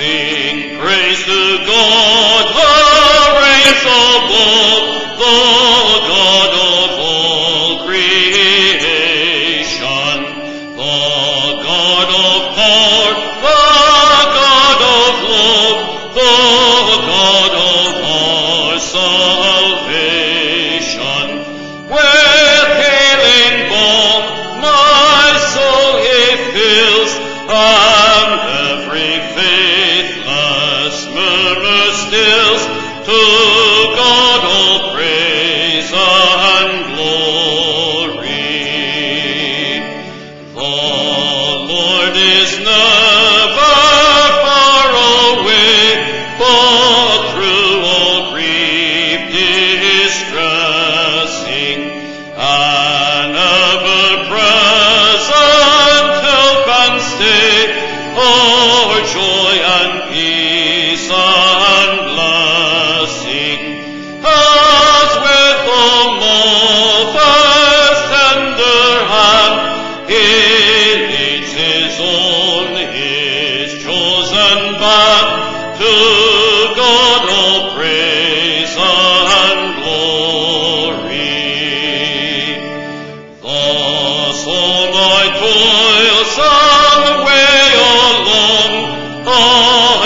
Sing praise to God, the reigns above, the God of all creation, the God of power, the God of love, the God of our salvation. With healing balm my soul it fills, and every faith murmur stills. To God all praise and glory. The Lord is never far away, but through all grief distressing, an ever-present help and stay, our joy and peace and blessing. As with a mother's tender hand He leads His own, His chosen band, to God all praise and glory. Thus all my toilsome way along I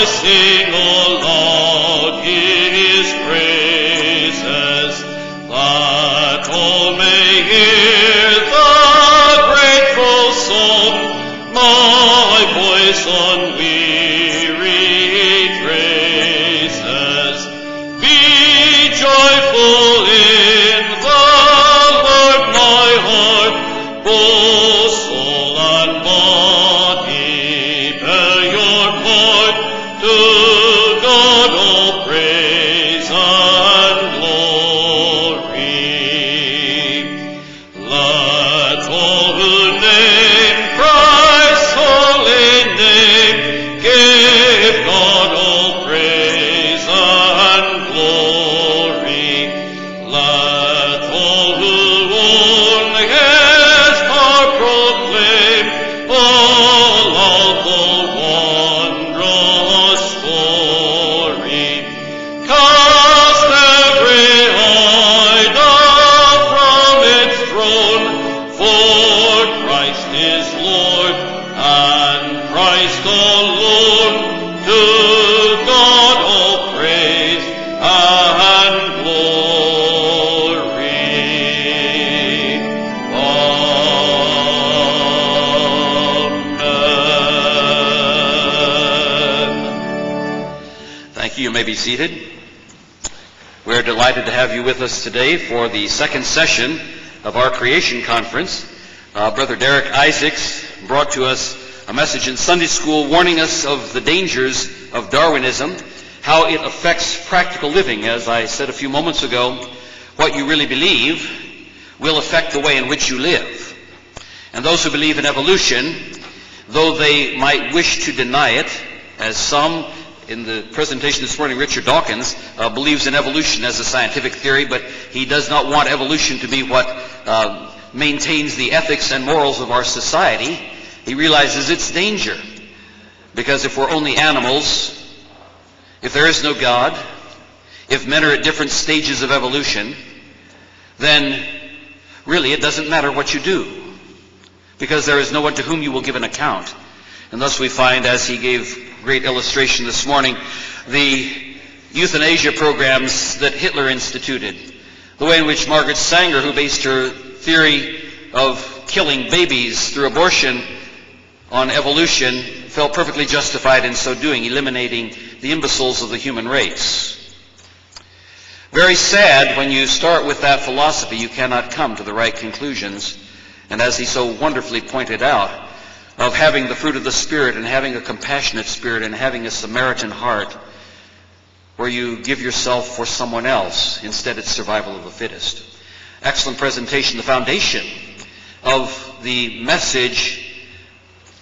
sing aloud His praises, that all may hear the grateful song, my voice unwearied praises. Be joyful in the Lord, my heart, both soul and body, bear your part. To God all praise and glory. Let all who name Christ's holy name give God all praise and glory. Let all who own His power proclaim all of the wondrous glory. Cast every idol from its throne, for Christ is Lord, and Christ alone. To God all praise and glory. Amen. Thank you. You may be seated. We're delighted to have you with us today for the second session of our Creation Conference. Brother Derek Isaacs brought to us a message in Sunday school warning us of the dangers of Darwinism, how it affects practical living. As I said a few moments ago, what you really believe will affect the way in which you live. And those who believe in evolution, though they might wish to deny it, as some in the presentation this morning, Richard Dawkins believes in evolution as a scientific theory, but he does not want evolution to be what maintains the ethics and morals of our society. He realizes its danger, because if we're only animals, if there is no God, if men are at different stages of evolution, then really it doesn't matter what you do, because there is no one to whom you will give an account. And thus we find, as he gave great illustration this morning, the euthanasia programs that Hitler instituted, the way in which Margaret Sanger, who based her theory of killing babies through abortion on evolution, felt perfectly justified in so doing, eliminating the imbeciles of the human race. Very sad when you start with that philosophy, you cannot come to the right conclusions. And as he so wonderfully pointed out, of having the fruit of the Spirit and having a compassionate spirit and having a Samaritan heart, where you give yourself for someone else. Instead, it's survival of the fittest. Excellent presentation, the foundation of the message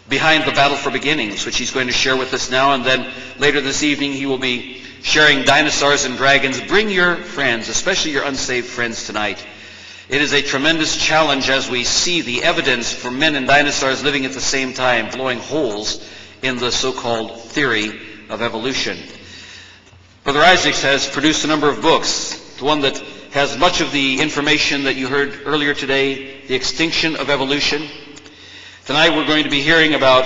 behind the battle for beginnings, which he's going to share with us now. And then later this evening, he will be sharing Dinosaurs and Dragons. Bring your friends, especially your unsaved friends tonight. It is a tremendous challenge as we see the evidence for men and dinosaurs living at the same time, blowing holes in the so-called theory of Evolution. Brother Isaacs has produced a number of books, the one that has much of the information that you heard earlier today, The Extinction of Evolution. Tonight we're going to be hearing about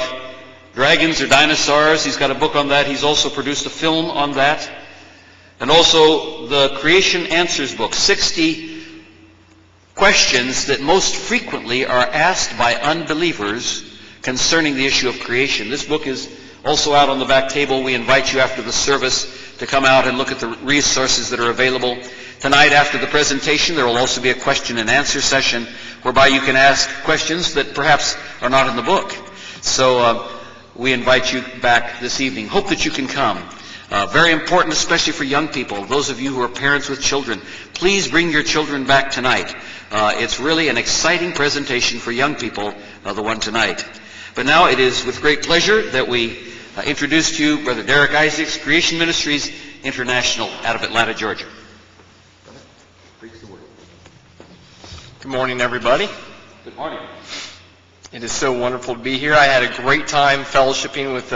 dragons or dinosaurs. He's got a book on that. He's also produced a film on that. And also the Creation Answers book, 60 questions that most frequently are asked by unbelievers concerning the issue of creation. This book is also out on the back table. We invite you after the service to come out and look at the resources that are available. Tonight after the presentation, there will also be a question and answer session whereby you can ask questions that perhaps are not in the book. So we invite you back this evening. Hope that you can come. Very important, especially for young people, those of you who are parents with children. Please bring your children back tonight. It's really an exciting presentation for young people, the one tonight. But now it is with great pleasure that we introduce to you Brother Derek Isaacs, Creation Ministries International out of Atlanta, Georgia. Good morning, everybody. Good morning. It is so wonderful to be here. I had a great time fellowshipping with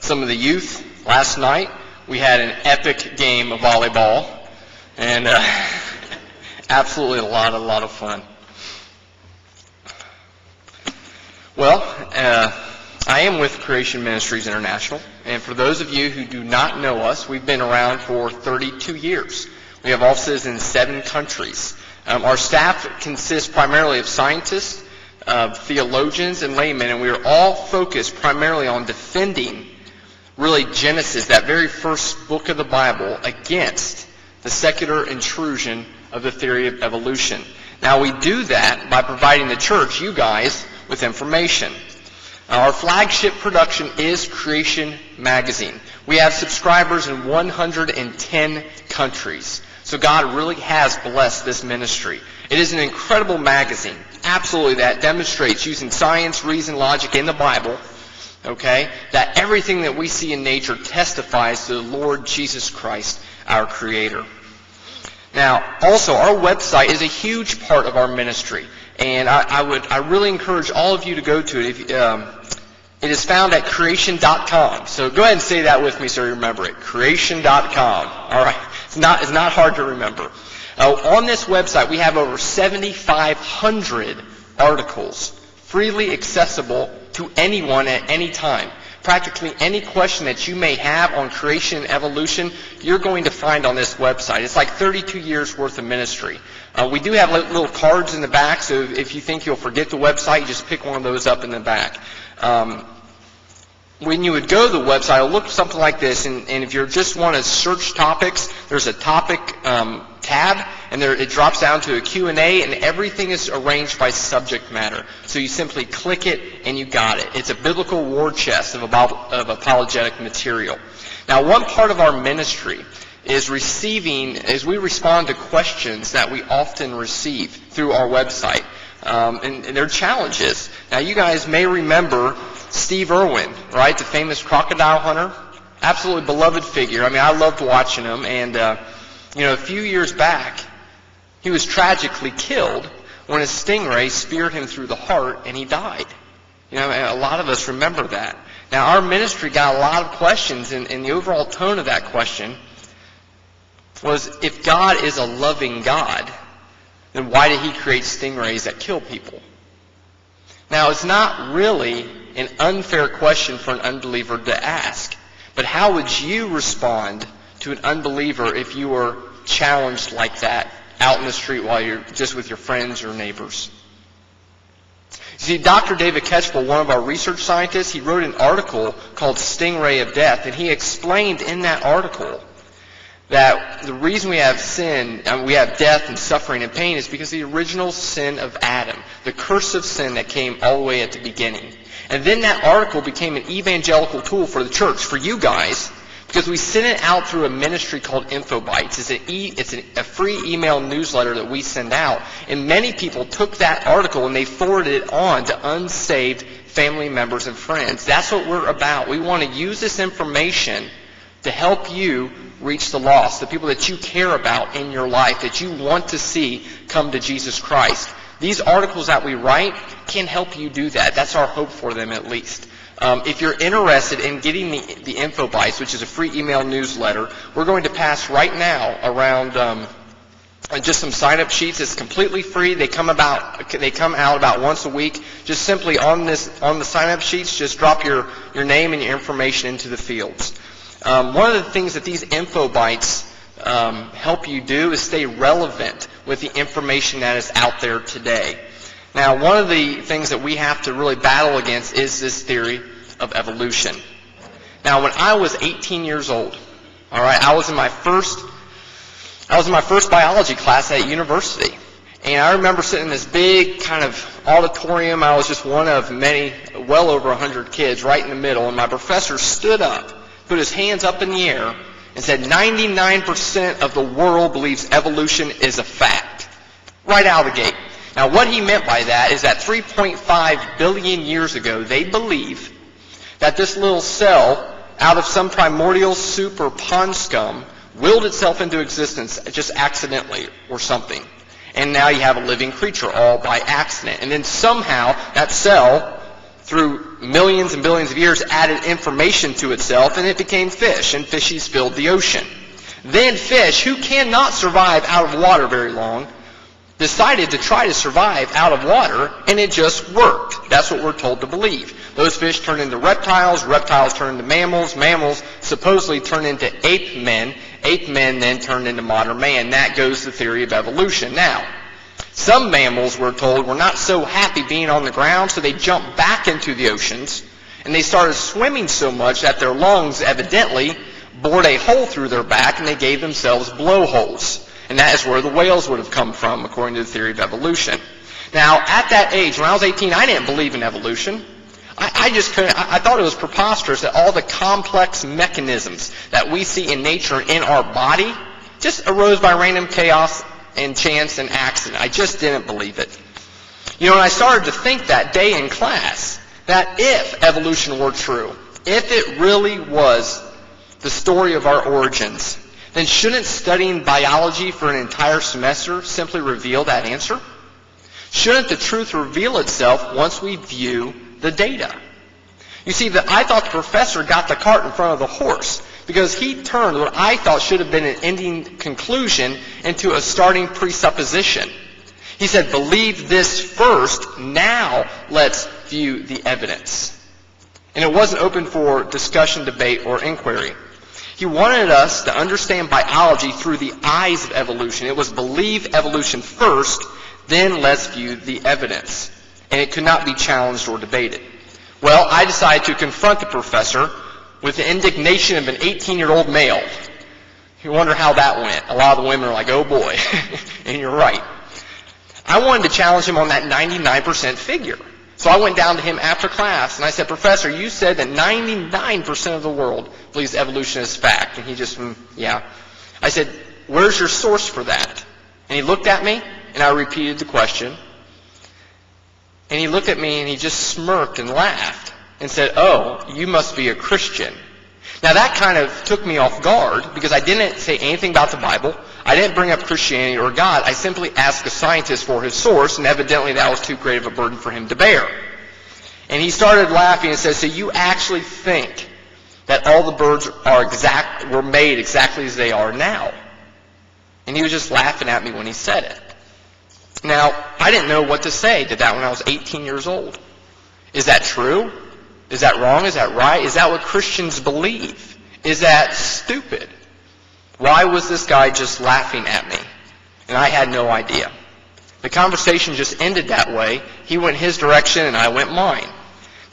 some of the youth last night. We had an epic game of volleyball, and absolutely a lot of fun. Well, I am with Creation Ministries International, and for those of you who do not know us, we've been around for 32 years. We have offices in 7 countries. Our staff consists primarily of scientists, theologians, and laymen, and we are all focused primarily on defending really Genesis, that very first book of the Bible, against the secular intrusion of the theory of evolution. Now, we do that by providing the church, you guys, with information. Our flagship production is Creation magazine. We have subscribers in 110 countries. So God really has blessed this ministry. It is an incredible magazine, absolutely, that demonstrates using science, reason, logic, and the Bible, okay, that everything that we see in nature testifies to the Lord Jesus Christ, our Creator. Now, also, our website is a huge part of our ministry, and I really encourage all of you to go to it. If, it is found at creation.com. So go ahead and say that with me so you remember it. Creation.com. All right. It's not hard to remember. On this website, we have over 7,500 articles freely accessible to anyone at any time. Practically any question that you may have on creation and evolution, you're going to find on this website. It's like 32 years worth of ministry. We do have little cards in the back, so if you think you'll forget the website, you just pick one of those up in the back. When you would go to the website, it'll look something like this, and if you just want to search topics, there's a topic tab, and it drops down to a Q&A, and everything is arranged by subject matter. So you simply click it, and you got it. It's a biblical war chest of apologetic material. Now, one part of our ministry is receiving, as we respond to questions that we often receive through our website, and their challenges. Now, you guys may remember Steve Irwin, right, the famous crocodile hunter, absolutely beloved figure. I mean, I loved watching him, and you know, a few years back, he was tragically killed when a stingray speared him through the heart, and he died. You know, a lot of us remember that. Now, our ministry got a lot of questions, and the overall tone of that question was, if God is a loving God, then why did he create stingrays that kill people? Now, it's not really an unfair question for an unbeliever to ask, but how would you respond to an unbeliever if you were challenged like that out in the street while you're just with your friends or neighbors? You see, Dr. David Ketchum, one of our research scientists, he wrote an article called Stingray of Death, and he explained in that article that the reason we have sin, we have death and suffering and pain, is because of the original sin of Adam, the curse of sin that came all the way at the beginning. And then that article became an evangelical tool for the church, for you guys, because we sent it out through a ministry called Infobytes. It's a free email newsletter that we send out. And many people took that article and they forwarded it on to unsaved family members and friends. That's what we're about. We want to use this information to help you reach the lost, the people that you care about in your life, that you want to see come to Jesus Christ. These articles that we write can help you do that. That's our hope for them, at least. If you're interested in getting the Infobytes, which is a free email newsletter, we're going to pass right now around just some sign-up sheets. It's completely free. They come out about once a week. Just simply on the sign-up sheets, just drop your name and your information into the fields. One of the things that these Infobytes help you do is stay relevant with the information that is out there today. Now, one of the things that we have to really battle against is this theory of evolution. Now, when I was 18 years old, all right, I was in my first biology class at university, and I remember sitting in this big kind of auditorium. I was just one of many, well over 100 kids, right in the middle, and my professor stood up, put his hands up in the air, and said, 99% of the world believes evolution is a fact, right out of the gate. Now, what he meant by that is that 3.5 billion years ago, they believe that this little cell out of some primordial soup or pond scum willed itself into existence just accidentally or something. And now you have a living creature all by accident. And then somehow that cell, through millions and billions of years, added information to itself, and it became fish, and fishies filled the ocean. Then fish, who cannot survive out of water very long, decided to try to survive out of water, and it just worked. That's what we're told to believe. Those fish turn into reptiles, reptiles turn into mammals, mammals supposedly turn into ape men then turn into modern man. That goes to the theory of evolution. Now, some mammals, we're told, were not so happy being on the ground, so they jumped back into the oceans, and they started swimming so much that their lungs evidently bored a hole through their back, and they gave themselves blowholes. And that is where the whales would have come from, according to the theory of evolution. Now, at that age, when I was 18, I didn't believe in evolution. I just couldn't. I thought it was preposterous that all the complex mechanisms that we see in nature and in our body just arose by random chaos and chance and accident. I just didn't believe it. You know, and I started to think that day in class that if evolution were true, if it really was the story of our origins, then shouldn't studying biology for an entire semester simply reveal that answer? Shouldn't the truth reveal itself once we view the data? You see, I thought the professor got the cart in front of the horse because he turned what I thought should have been an ending conclusion into a starting presupposition. He said, believe this first, now let's view the evidence. And it wasn't open for discussion, debate, or inquiry. He wanted us to understand biology through the eyes of evolution. It was believe evolution first, then let's view the evidence. And it could not be challenged or debated. Well, I decided to confront the professor with the indignation of an 18-year-old male. You wonder how that went. A lot of the women are like, oh boy, and you're right. I wanted to challenge him on that 99% figure. So I went down to him after class, and I said, Professor, you said that 99% of the world believes evolution is fact. And he just, yeah. I said, where's your source for that? And he looked at me, and I repeated the question. And he looked at me, and he just smirked and laughed and said, oh, you must be a Christian. Now, that kind of took me off guard because I didn't say anything about the Bible. I didn't bring up Christianity or God. I simply asked a scientist for his source, and evidently that was too great of a burden for him to bear. And he started laughing and said, so you actually think that all the birds were made exactly as they are now? And he was just laughing at me when he said it. Now, I didn't know what to say to that when I was 18 years old. Is that true? Is that wrong? Is that right? Is that what Christians believe? Is that stupid? Why was this guy just laughing at me? And I had no idea. The conversation just ended that way. He went his direction and I went mine.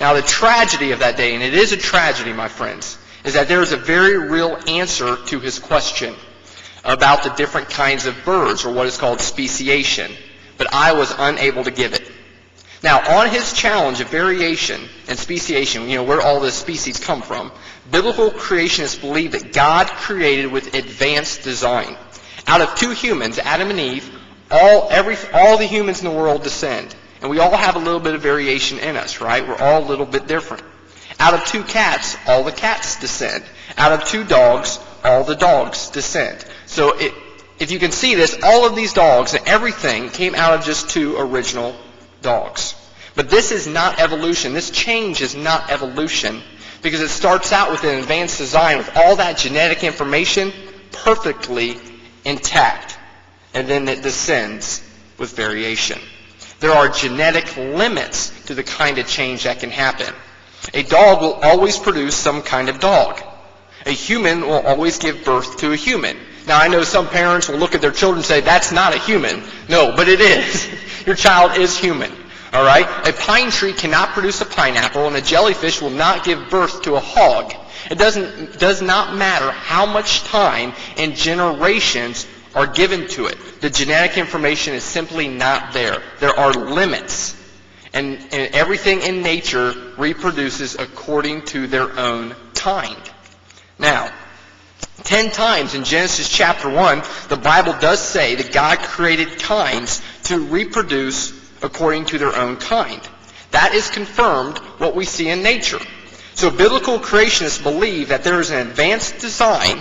Now the tragedy of that day, and it is a tragedy, my friends, is that there is a very real answer to his question about the different kinds of birds, or what is called speciation, but I was unable to give it. Now, on his challenge of variation and speciation, you know, where all the species come from, biblical creationists believe that God created with advanced design. Out of two humans, Adam and Eve, all the humans in the world descend. And we all have a little bit of variation in us, right? We're all a little bit different. Out of two cats, all the cats descend. Out of two dogs, all the dogs descend. So if you can see this, all of these dogs and everything came out of just two original dogs. But this is not evolution. This change is not evolution, because it starts out with an advanced design with all that genetic information perfectly intact, and then it descends with variation. There are genetic limits to the kind of change that can happen. A dog will always produce some kind of dog. A human will always give birth to a human. Now, I know some parents will look at their children and say, that's not a human. No, but it is. Your child is human. All right? A pine tree cannot produce a pineapple, and a jellyfish will not give birth to a hog. It does not matter how much time and generations are given to it. The genetic information is simply not there. There are limits. And everything in nature reproduces according to their own kind. Now, 10 times in Genesis chapter 1, the Bible does say that God created kinds to reproduce according to their own kind. That is confirmed what we see in nature. So biblical creationists believe that there is an advanced design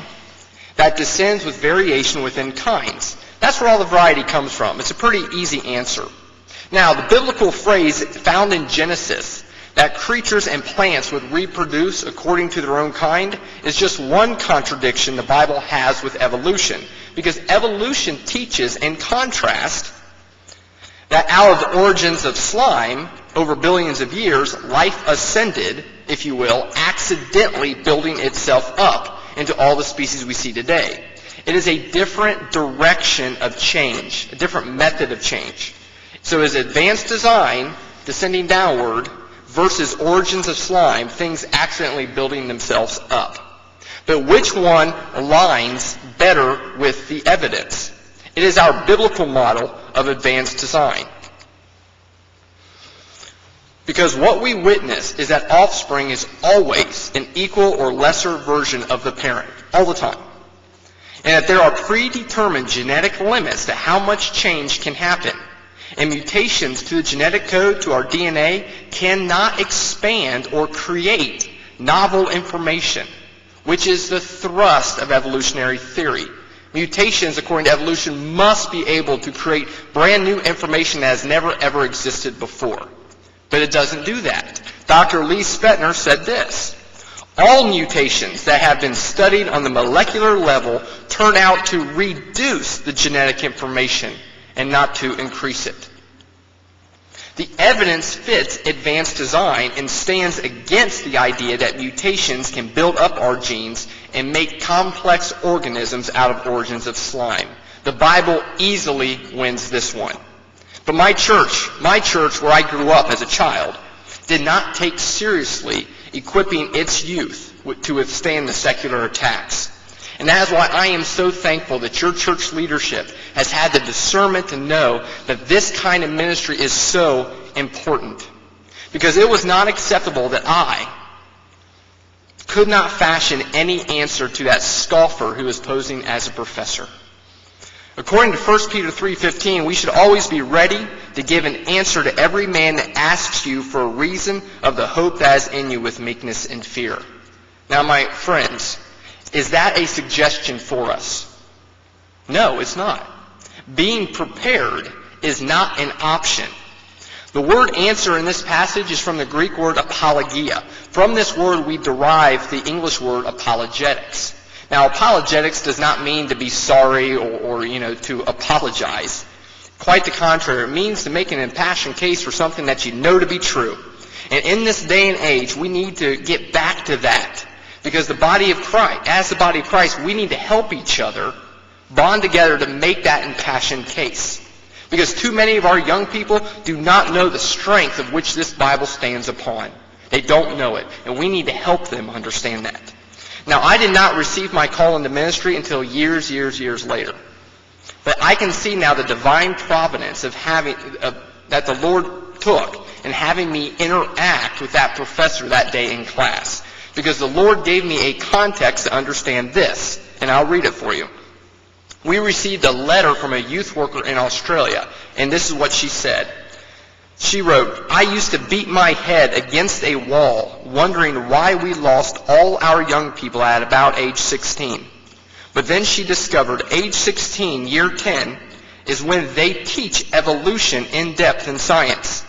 that descends with variation within kinds. That's where all the variety comes from. It's a pretty easy answer. Now, the biblical phrase found in Genesis that creatures and plants would reproduce according to their own kind is just one contradiction the Bible has with evolution, because evolution teaches, in contrast, that out of the origins of slime over billions of years, life ascended, if you will, accidentally building itself up into all the species we see today. It is a different direction of change, a different method of change. So is advanced design descending downward versus origins of slime, things accidentally building themselves up. But which one aligns better with the evidence? It is our biblical model of advanced design. Because what we witness is that offspring is always an equal or lesser version of the parent, all the time. And that there are predetermined genetic limits to how much change can happen. And mutations to the genetic code, to our DNA, cannot expand or create novel information, which is the thrust of evolutionary theory. Mutations, according to evolution, must be able to create brand new information that has never, ever existed before. But it doesn't do that. Dr. Lee Spetner said this: all mutations that have been studied on the molecular level turn out to reduce the genetic information and not to increase it. The evidence fits advanced design and stands against the idea that mutations can build up our genes and make complex organisms out of origins of slime. The Bible easily wins this one. But my church where I grew up as a child, did not take seriously equipping its youth to withstand the secular attacks. And that is why I am so thankful that your church leadership has had the discernment to know that this kind of ministry is so important. Because it was not acceptable that I could not fashion any answer to that scoffer who is posing as a professor. According to 1 Peter 3:15, we should always be ready to give an answer to every man that asks you for a reason of the hope that is in you with meekness and fear. Now, my friends, is that a suggestion for us? No, it's not. Being prepared is not an option. The word answer in this passage is from the Greek word apologia. From this word, we derive the English word apologetics. Now, apologetics does not mean to be sorry or to apologize. Quite the contrary. It means to make an impassioned case for something that you know to be true. And in this day and age, we need to get back to that. Because the body of Christ, as the body of Christ, we need to help each other bond together to make that impassioned case. Because too many of our young people do not know the strength of which this Bible stands upon. They don't know it, and we need to help them understand that. Now, I did not receive my call into ministry until years later. But I can see now the divine providence of that the Lord took in having me interact with that professor that day in class. Because the Lord gave me a context to understand this, and I'll read it for you. We received a letter from a youth worker in Australia, and this is what she said. She wrote, "I used to beat my head against a wall, wondering why we lost all our young people at about age 16. But then she discovered age 16, year 10, is when they teach evolution in depth in science.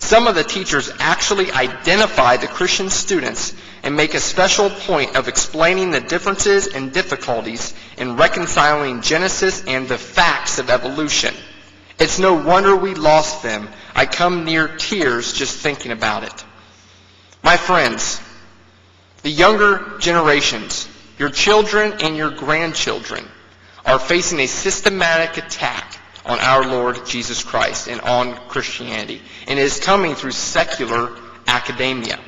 Some of the teachers actually identify the Christian students and make a special point of explaining the differences and difficulties in reconciling Genesis and the facts of evolution. It's no wonder we lost them. I come near tears just thinking about it. My friends, the younger generations, your children and your grandchildren, are facing a systematic attack on our Lord Jesus Christ and on Christianity, and it is coming through secular academia.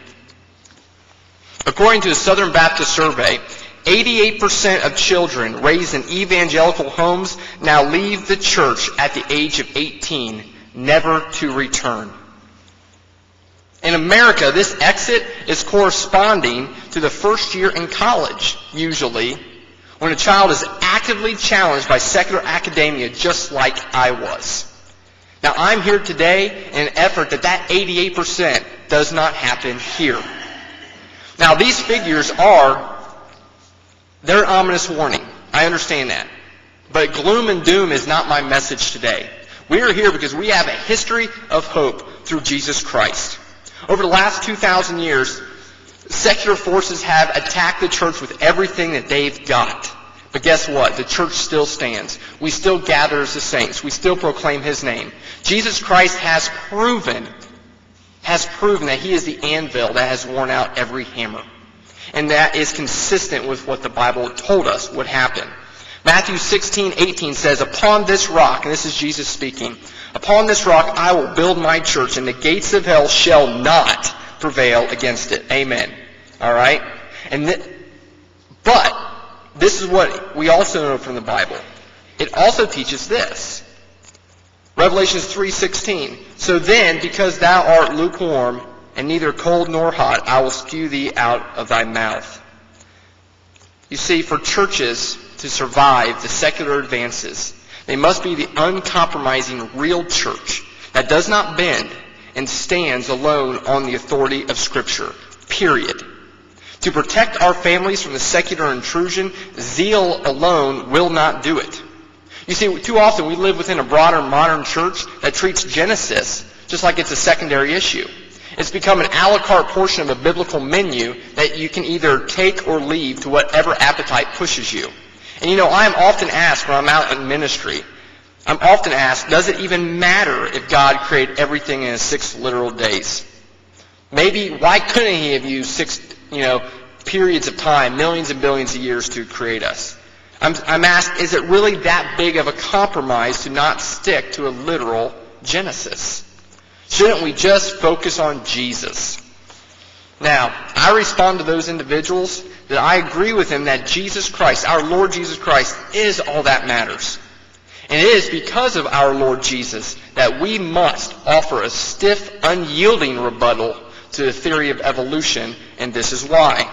According to the Southern Baptist survey, 88% of children raised in evangelical homes now leave the church at the age of 18, never to return. In America, this exit is corresponding to the first year in college, usually, when a child is actively challenged by secular academia, just like I was. Now, I'm here today in an effort that 88% does not happen here. Now, these figures they're ominous warning. I understand that. But gloom and doom is not my message today. We are here because we have a history of hope through Jesus Christ. Over the last 2,000 years, secular forces have attacked the church with everything that they've got. But guess what? The church still stands. We still gather as the saints. We still proclaim his name. Jesus Christ has proven that he is the anvil that has worn out every hammer. And that is consistent with what the Bible told us would happen. Matthew 16:18 says, "Upon this rock," and this is Jesus speaking, "Upon this rock I will build my church, and the gates of hell shall not prevail against it." Amen. All right? But this is what we also know from the Bible. It also teaches this. Revelation 3:16. "So then, because thou art lukewarm, and neither cold nor hot, I will spew thee out of thy mouth." You see, for churches to survive the secular advances, they must be the uncompromising real church that does not bend and stands alone on the authority of Scripture. Period. To protect our families from the secular intrusion, zeal alone will not do it. You see, too often we live within a broader modern church that treats Genesis just like it's a secondary issue. It's become an a la carte portion of a biblical menu that you can either take or leave to whatever appetite pushes you. And you know, I am often asked when I'm out in ministry, I'm often asked, does it even matter if God created everything in his 6 literal days? Maybe, why couldn't he have used 6, periods of time, millions and billions of years to create us? I'm asked, is it really that big of a compromise to not stick to a literal Genesis? Shouldn't we just focus on Jesus? Now, I respond to those individuals that I agree with them that Jesus Christ, our Lord Jesus Christ, is all that matters. And it is because of our Lord Jesus that we must offer a stiff, unyielding rebuttal to the theory of evolution, and this is why.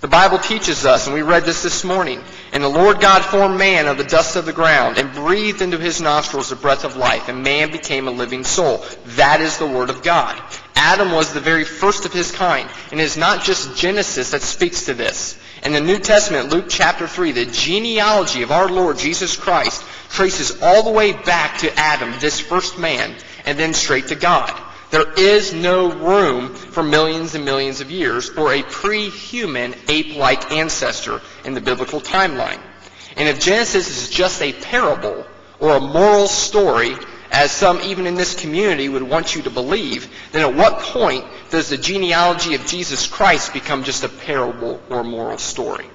The Bible teaches us, and we read this morning, "And the Lord God formed man of the dust of the ground, and breathed into his nostrils the breath of life, and man became a living soul." That is the Word of God. Adam was the very first of his kind, and it is not just Genesis that speaks to this. In the New Testament, Luke chapter 3, the genealogy of our Lord Jesus Christ traces all the way back to Adam, this first man, and then straight to God. There is no room for millions and millions of years or a pre-human ape-like ancestor in the biblical timeline. And if Genesis is just a parable or a moral story, as some even in this community would want you to believe, then at what point does the genealogy of Jesus Christ become just a parable or a moral story?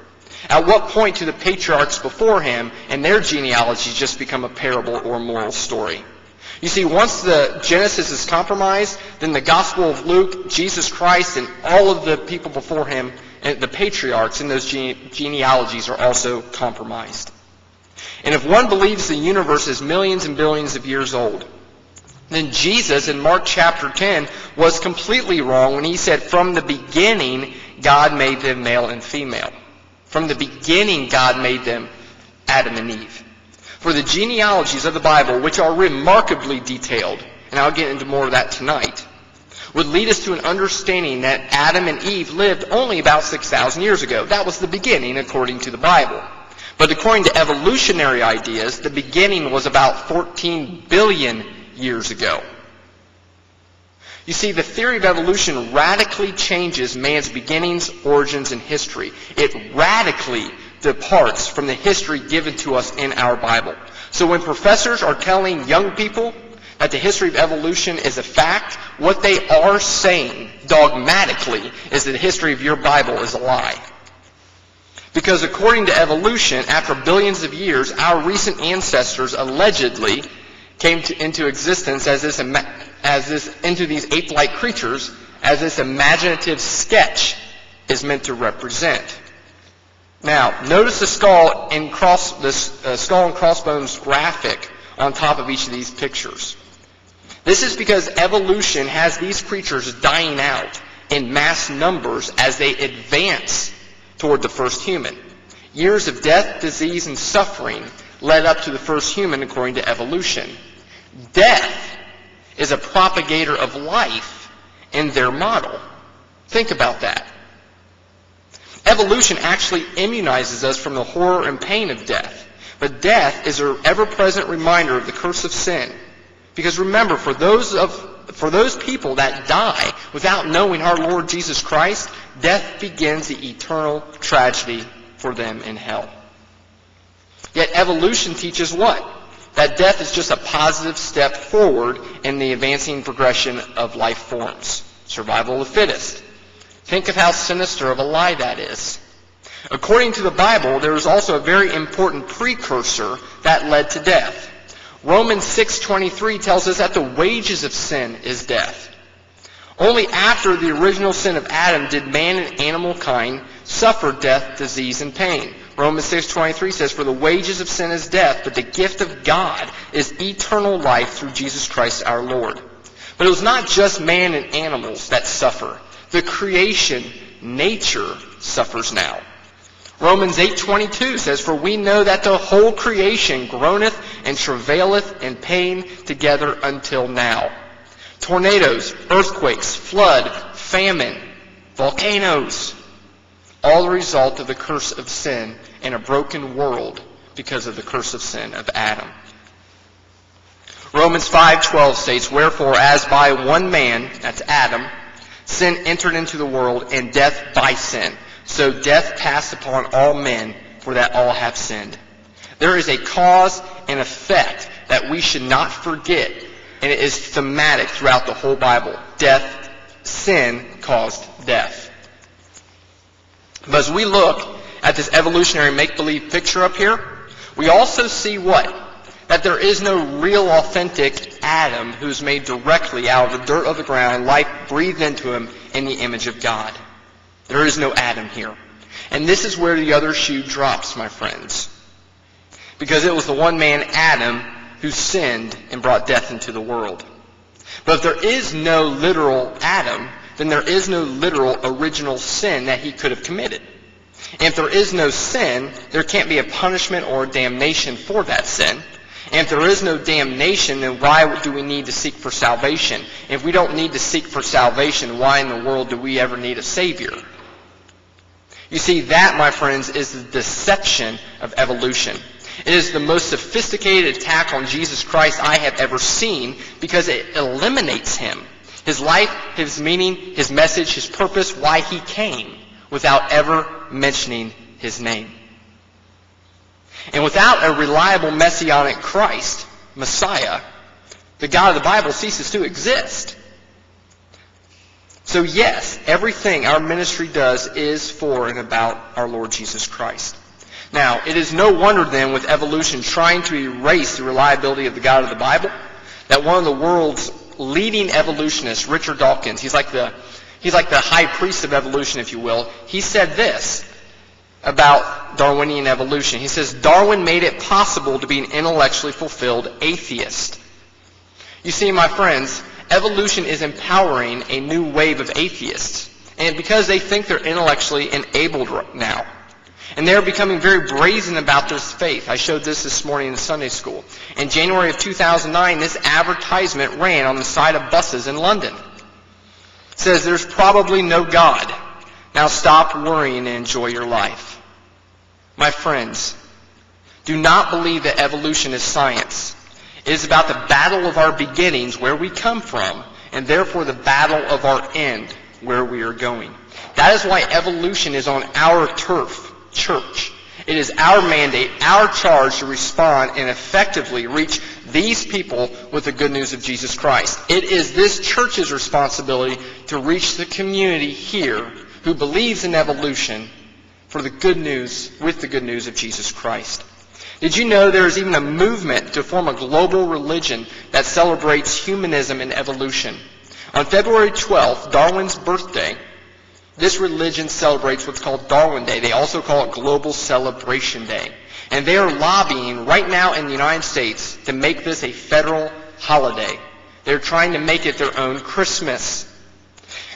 At what point do the patriarchs before him and their genealogies just become a parable or a moral story? You see, once the Genesis is compromised, then the Gospel of Luke, Jesus Christ, and all of the people before him, and the patriarchs in those genealogies are also compromised. And if one believes the universe is millions and billions of years old, then Jesus in Mark chapter 10 was completely wrong when he said, "From the beginning, God made them male and female." From the beginning, God made them Adam and Eve. For the genealogies of the Bible, which are remarkably detailed, and I'll get into more of that tonight, would lead us to an understanding that Adam and Eve lived only about 6,000 years ago. That was the beginning, according to the Bible. But according to evolutionary ideas, the beginning was about 14 billion years ago. You see, the theory of evolution radically changes man's beginnings, origins, and history. It radically departs from the history given to us in our Bible. So when professors are telling young people that the history of evolution is a fact, what they are saying dogmatically is that the history of your Bible is a lie. Because according to evolution, after billions of years, our recent ancestors allegedly came into existence into these ape-like creatures, as this imaginative sketch is meant to represent. Now, notice the skull and crossbones graphic on top of each of these pictures. This is because evolution has these creatures dying out in mass numbers as they advance toward the first human. Years of death, disease, and suffering led up to the first human according to evolution. Death is a propagator of life in their model. Think about that. Evolution actually immunizes us from the horror and pain of death, but death is an ever-present reminder of the curse of sin. Because remember, for those people that die without knowing our Lord Jesus Christ, death begins the eternal tragedy for them in hell. Yet evolution teaches what? That death is just a positive step forward in the advancing progression of life forms. Survival of the fittest. Think of how sinister of a lie that is. According to the Bible, there is also a very important precursor that led to death. Romans 6:23 tells us that the wages of sin is death. Only after the original sin of Adam did man and animal kind suffer death, disease, and pain. Romans 6:23 says, "For the wages of sin is death, but the gift of God is eternal life through Jesus Christ our Lord." But it was not just man and animals that suffer. The creation, nature, suffers now. Romans 8:22 says, "For we know that the whole creation groaneth and travaileth in pain together until now." Tornadoes, earthquakes, flood, famine, volcanoes, all the result of the curse of sin and a broken world because of the curse of sin of Adam. Romans 5:12 states, "Wherefore, as by one man," that's Adam, "sin entered into the world, and death by sin. So death passed upon all men, for that all have sinned." There is a cause and effect that we should not forget, and it is thematic throughout the whole Bible. Death, sin caused death. But as we look at this evolutionary make-believe picture up here, we also see what? That there is no real authentic Adam who's made directly out of the dirt of the ground, life breathed into him in the image of God. There is no Adam here. And this is where the other shoe drops, my friends. Because it was the one man, Adam, who sinned and brought death into the world. But if there is no literal Adam, then there is no literal original sin that he could have committed. And if there is no sin, there can't be a punishment or a damnation for that sin. And if there is no damnation, then why do we need to seek for salvation? And if we don't need to seek for salvation, why in the world do we ever need a Savior? You see, that, my friends, is the deception of evolution. It is the most sophisticated attack on Jesus Christ I have ever seen, because it eliminates him, his life, his meaning, his message, his purpose, why he came, without ever mentioning his name. And without a reliable messianic Christ, Messiah, the God of the Bible ceases to exist. So yes, everything our ministry does is for and about our Lord Jesus Christ. Now, it is no wonder then, with evolution trying to erase the reliability of the God of the Bible, that one of the world's leading evolutionists, Richard Dawkins, he's like the high priest of evolution, if you will, he said this about Darwinian evolution. He says, "Darwin made it possible to be an intellectually fulfilled atheist." You see, my friends, evolution is empowering a new wave of atheists, and because they think they're intellectually enabled right now. And they're becoming very brazen about this faith. I showed this morning in Sunday school. In January of 2009, this advertisement ran on the side of buses in London. It says, "There's probably no God. Now stop worrying and enjoy your life." My friends, do not believe that evolution is science. It is about the battle of our beginnings, where we come from, and therefore the battle of our end, where we are going. That is why evolution is on our turf, church. It is our mandate, our charge to respond and effectively reach these people with the good news of Jesus Christ. It is this church's responsibility to reach the community here who believes in evolution for the good news, with the good news of Jesus Christ. Did you know there is even a movement to form a global religion that celebrates humanism and evolution? On February 12th, Darwin's birthday, this religion celebrates what's called Darwin Day. They also call it Global Celebration Day. And they are lobbying right now in the United States to make this a federal holiday. They're trying to make it their own Christmas.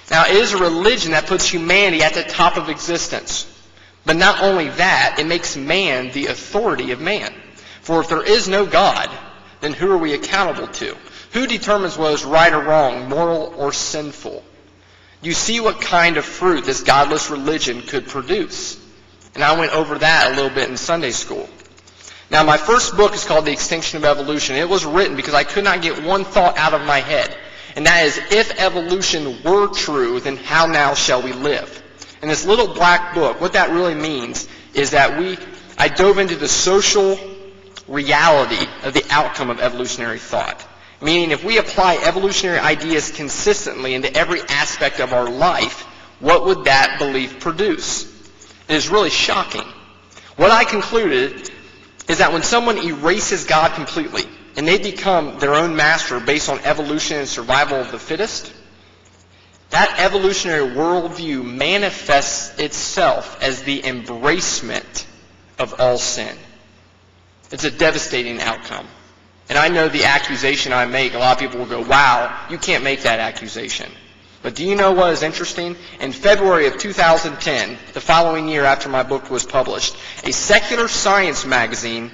Now, it is a religion that puts humanity at the top of existence. But not only that, it makes man the authority of man. For if there is no God, then who are we accountable to? Who determines what is right or wrong, moral or sinful? You see what kind of fruit this godless religion could produce. And I went over that a little bit in Sunday school. Now, my first book is called The Extinction of Evolution. It was written because I could not get one thought out of my head. And that is, if evolution were true, then how now shall we live? And this little black book, what that really means is that I dove into the social reality of the outcome of evolutionary thought. Meaning, if we apply evolutionary ideas consistently into every aspect of our life, what would that belief produce? It is really shocking. What I concluded is that when someone erases God completely and they become their own master based on evolution and survival of the fittest, that evolutionary worldview manifests itself as the embracement of all sin. It's a devastating outcome. And I know the accusation I make, a lot of people will go, wow, you can't make that accusation. But do you know what is interesting? In February of 2010, the following year after my book was published, a secular science magazine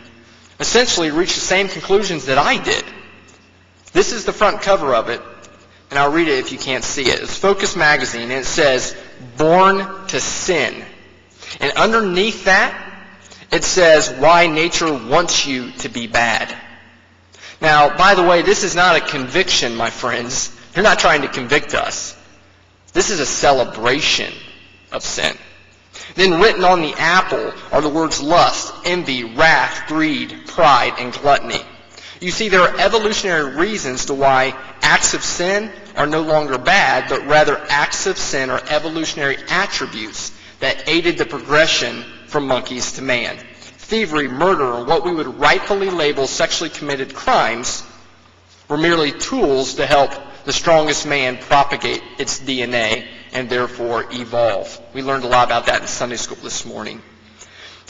essentially reached the same conclusions that I did. This is the front cover of it, and I'll read it if you can't see it. It's Focus Magazine, and it says, Born to Sin. And underneath that, it says, Why Nature Wants You to Be Bad. Now, by the way, this is not a conviction, my friends. They're not trying to convict us. This is a celebration of sin. Then written on the apple are the words lust, envy, wrath, greed, pride, and gluttony. You see, there are evolutionary reasons to why acts of sin are no longer bad, but rather acts of sin are evolutionary attributes that aided the progression from monkeys to man. Thievery, murder, or what we would rightfully label sexually committed crimes were merely tools to help the strongest man propagate its DNA and therefore evolve. We learned a lot about that in Sunday school this morning.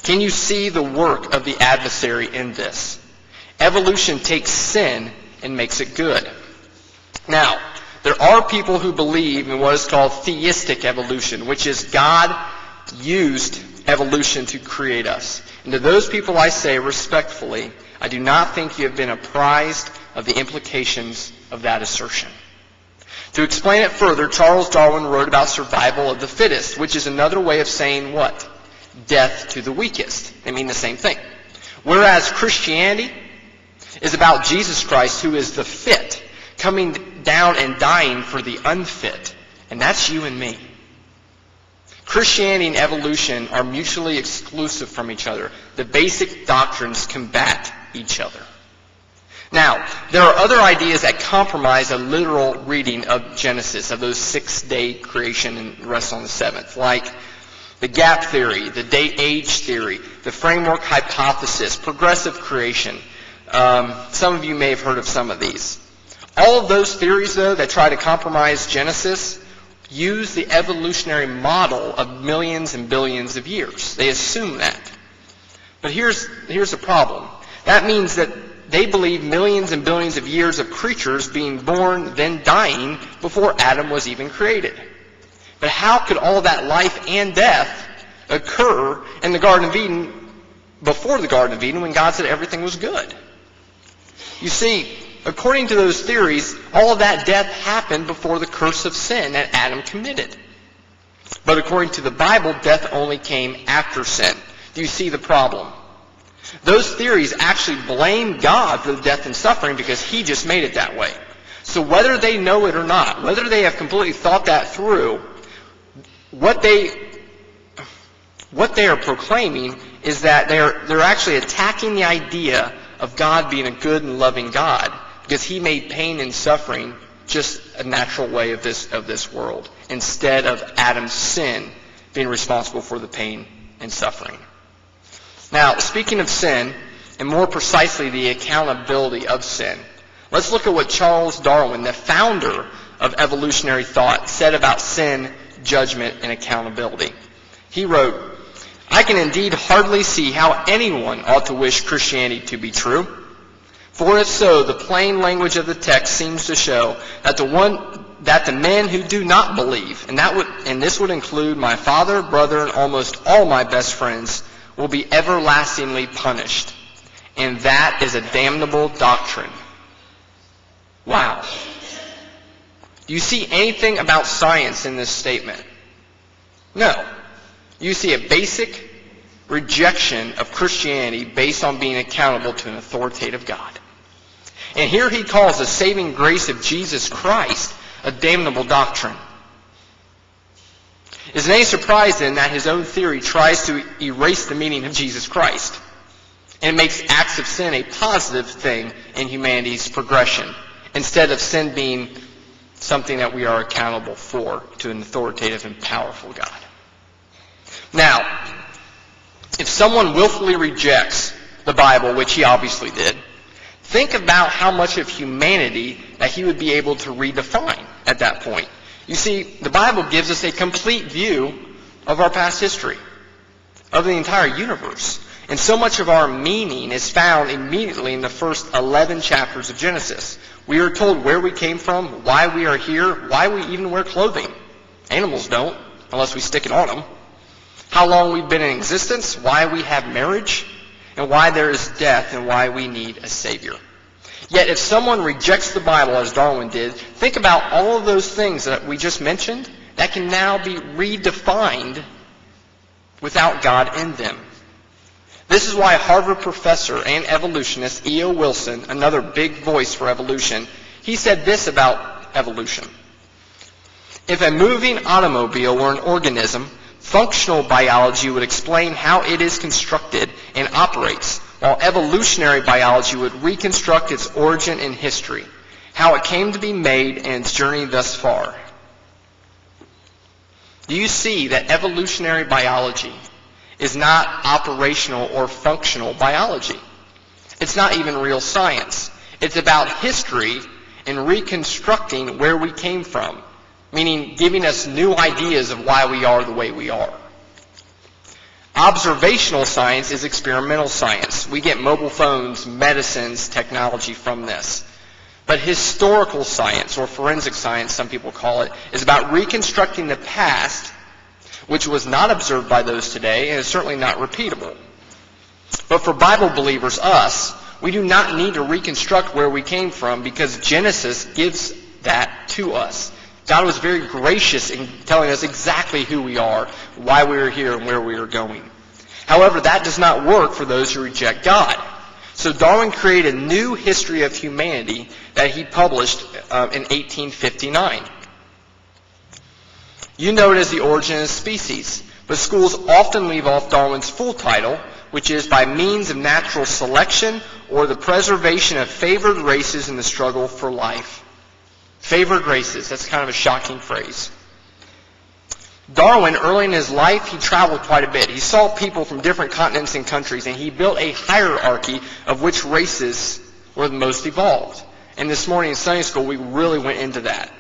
Can you see the work of the adversary in this? Evolution takes sin and makes it good. Now, there are people who believe in what is called theistic evolution, which is God used evolution to create us. And to those people I say respectfully, I do not think you have been apprised of the implications of that assertion. To explain it further, Charles Darwin wrote about survival of the fittest, which is another way of saying what? Death to the weakest. They mean the same thing. Whereas Christianity is about Jesus Christ, who is the fit, coming down and dying for the unfit. And that's you and me. Christianity and evolution are mutually exclusive from each other. The basic doctrines combat each other. Now, there are other ideas that compromise a literal reading of Genesis, of those 6-day creation and rest on the seventh, like the gap theory, the day-age theory, the framework hypothesis, progressive creation. Some of you may have heard of some of these. All of those theories, though, that try to compromise Genesis use the evolutionary model of millions and billions of years. They assume that. But here's the problem. That means that they believe millions and billions of years of creatures being born, then dying, before Adam was even created. But how could all that life and death occur in the Garden of Eden, before the Garden of Eden, when God said everything was good? You see, according to those theories, all of that death happened before the curse of sin that Adam committed. But according to the Bible, death only came after sin. Do you see the problem? Those theories actually blame God for the death and suffering because he just made it that way. So whether they know it or not, whether they have completely thought that through, what they are proclaiming is that they're actually attacking the idea of God being a good and loving God, because he made pain and suffering just a natural way of this world, instead of Adam's sin being responsible for the pain and suffering. Now, speaking of sin, and more precisely the accountability of sin, let's look at what Charles Darwin, the founder of evolutionary thought, said about sin, judgment, and accountability. He wrote, "I can indeed hardly see how anyone ought to wish Christianity to be true. For if so, the plain language of the text seems to show that the men who do not believe, and this would include my father, brother, and almost all my best friends, will be everlastingly punished. And that is a damnable doctrine." Wow. Do you see anything about science in this statement? No. You see a basic rejection of Christianity based on being accountable to an authoritative God. And here he calls the saving grace of Jesus Christ a damnable doctrine. Is it any surprise then that his own theory tries to erase the meaning of Jesus Christ, and it makes acts of sin a positive thing in humanity's progression, instead of sin being something that we are accountable for to an authoritative and powerful God? Now, if someone willfully rejects the Bible, which he obviously did, think about how much of humanity that he would be able to redefine at that point. You see, the Bible gives us a complete view of our past history, of the entire universe. And so much of our meaning is found immediately in the first 11 chapters of Genesis. We are told where we came from, why we are here, why we even wear clothing. Animals don't, unless we stick it on them. How long we've been in existence, why we have marriage, and why there is death, and why we need a Savior. Yet if someone rejects the Bible, as Darwin did, think about all of those things that we just mentioned that can now be redefined without God in them. This is why Harvard professor and evolutionist E.O. Wilson, another big voice for evolution, he said this about evolution. "If a moving automobile were an organism, functional biology would explain how it is constructed and operates, while evolutionary biology would reconstruct its origin and history, how it came to be made and its journey thus far." Do you see that evolutionary biology is not operational or functional biology? It's not even real science. It's about history and reconstructing where we came from, meaning giving us new ideas of why we are the way we are. Observational science is experimental science. We get mobile phones, medicines, technology from this. But historical science, or forensic science, some people call it, is about reconstructing the past, which was not observed by those today and is certainly not repeatable. But for Bible believers, us, we do not need to reconstruct where we came from, because Genesis gives that to us. God was very gracious in telling us exactly who we are, why we are here, and where we are going. However, that does not work for those who reject God. So Darwin created a new history of humanity that he published in 1859. You know it as The Origin of Species, but schools often leave off Darwin's full title, which is By Means of Natural Selection or the Preservation of Favored Races in the Struggle for Life. Favored races, that's kind of a shocking phrase. Darwin, early in his life, he traveled quite a bit. He saw people from different continents and countries, and he built a hierarchy of which races were the most evolved. And this morning in Sunday school, we really went into that.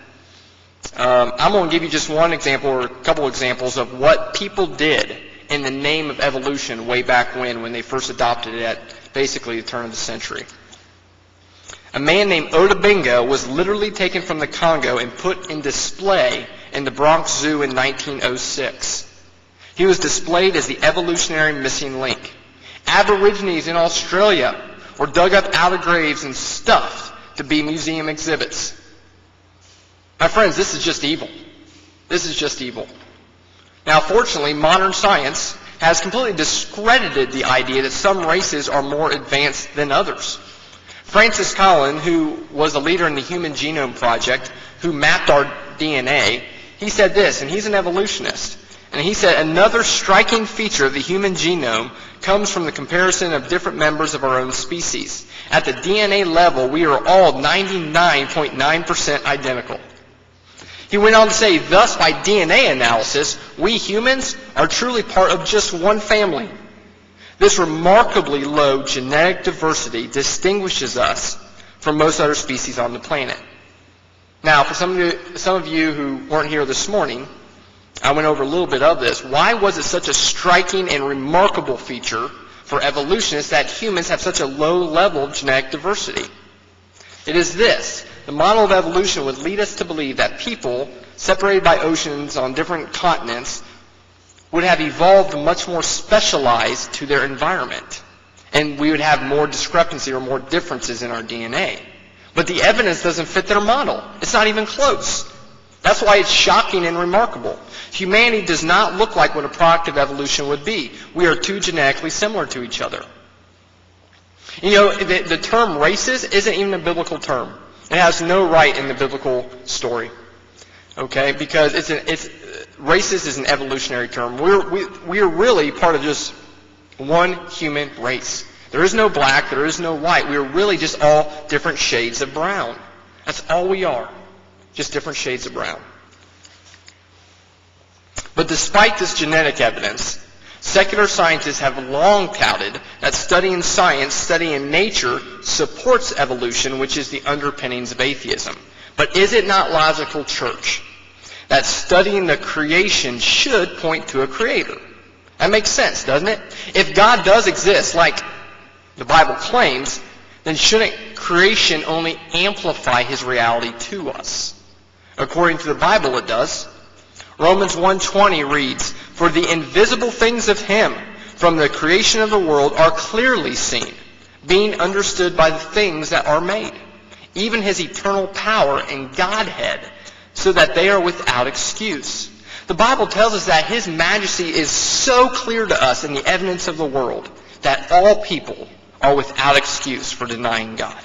I'm going to give you just one example or a couple examples of what people did in the name of evolution way back when they first adopted it at basically the turn of the century. A man named Ota Benga was literally taken from the Congo and put in display in the Bronx Zoo in 1906. He was displayed as the evolutionary missing link. Aborigines in Australia were dug up out of graves and stuffed to be museum exhibits. My friends, this is just evil. This is just evil. Now, fortunately, modern science has completely discredited the idea that some races are more advanced than others. Francis Collins, who was a leader in the Human Genome Project, who mapped our DNA, he said this, and he's an evolutionist. And he said, another striking feature of the human genome comes from the comparison of different members of our own species. At the DNA level, we are all 99.9% identical. He went on to say, thus, by DNA analysis, we humans are truly part of just one family. This remarkably low genetic diversity distinguishes us from most other species on the planet. Now, for some of you who weren't here this morning, I went over a little bit of this. Why was it such a striking and remarkable feature for evolutionists that humans have such a low level of genetic diversity? It is this. The model of evolution would lead us to believe that people separated by oceans on different continents would have evolved much more specialized to their environment, and we would have more discrepancy or more differences in our DNA. But the evidence doesn't fit their model. It's not even close. That's why it's shocking and remarkable. Humanity does not look like what a product of evolution would be. We are too genetically similar to each other. You know, the term races isn't even a biblical term. It has no right in the biblical story, okay? Because races is an evolutionary term. We're really part of just one human race. There is no black. There is no white. We are really just all different shades of brown. That's all we are. Just different shades of brown. But despite this genetic evidence, secular scientists have long touted that studying science, studying nature, supports evolution, which is the underpinnings of atheism. But is it not logical, church, that studying the creation should point to a creator? That makes sense, doesn't it? If God does exist, like the Bible claims, then shouldn't creation only amplify his reality to us? According to the Bible, it does. Romans 1:20 reads, "For the invisible things of him from the creation of the world are clearly seen, being understood by the things that are made, even his eternal power and Godhead, so that they are without excuse." The Bible tells us that his majesty is so clear to us in the evidence of the world that all people are without excuse for denying God.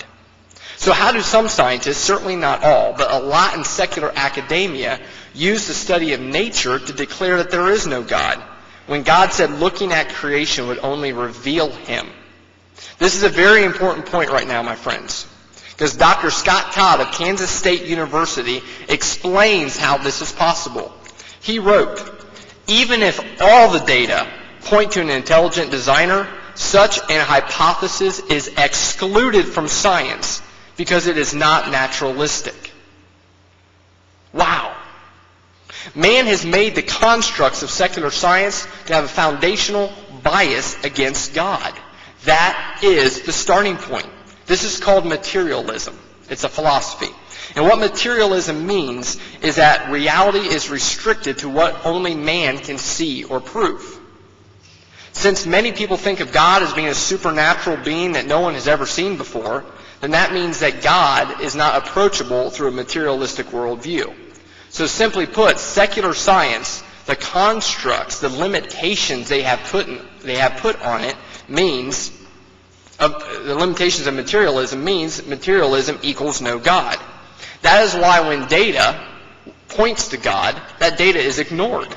So how do some scientists, certainly not all, but a lot in secular academia, use the study of nature to declare that there is no God, when God said looking at creation would only reveal him? This is a very important point right now, my friends, because Dr. Scott Todd of Kansas State University explains how this is possible. He wrote, "Even if all the data point to an intelligent designer, such an hypothesis is excluded from science because it is not naturalistic." Wow. Man has made the constructs of secular science to have a foundational bias against God. That is the starting point. This is called materialism. It's a philosophy. And what materialism means is that reality is restricted to what only man can see or prove. Since many people think of God as being a supernatural being that no one has ever seen before, then that means that God is not approachable through a materialistic worldview. So simply put, secular science, the constructs, the limitations they have put on it, means the limitations of materialism means materialism equals no God. That is why when data points to God, that data is ignored.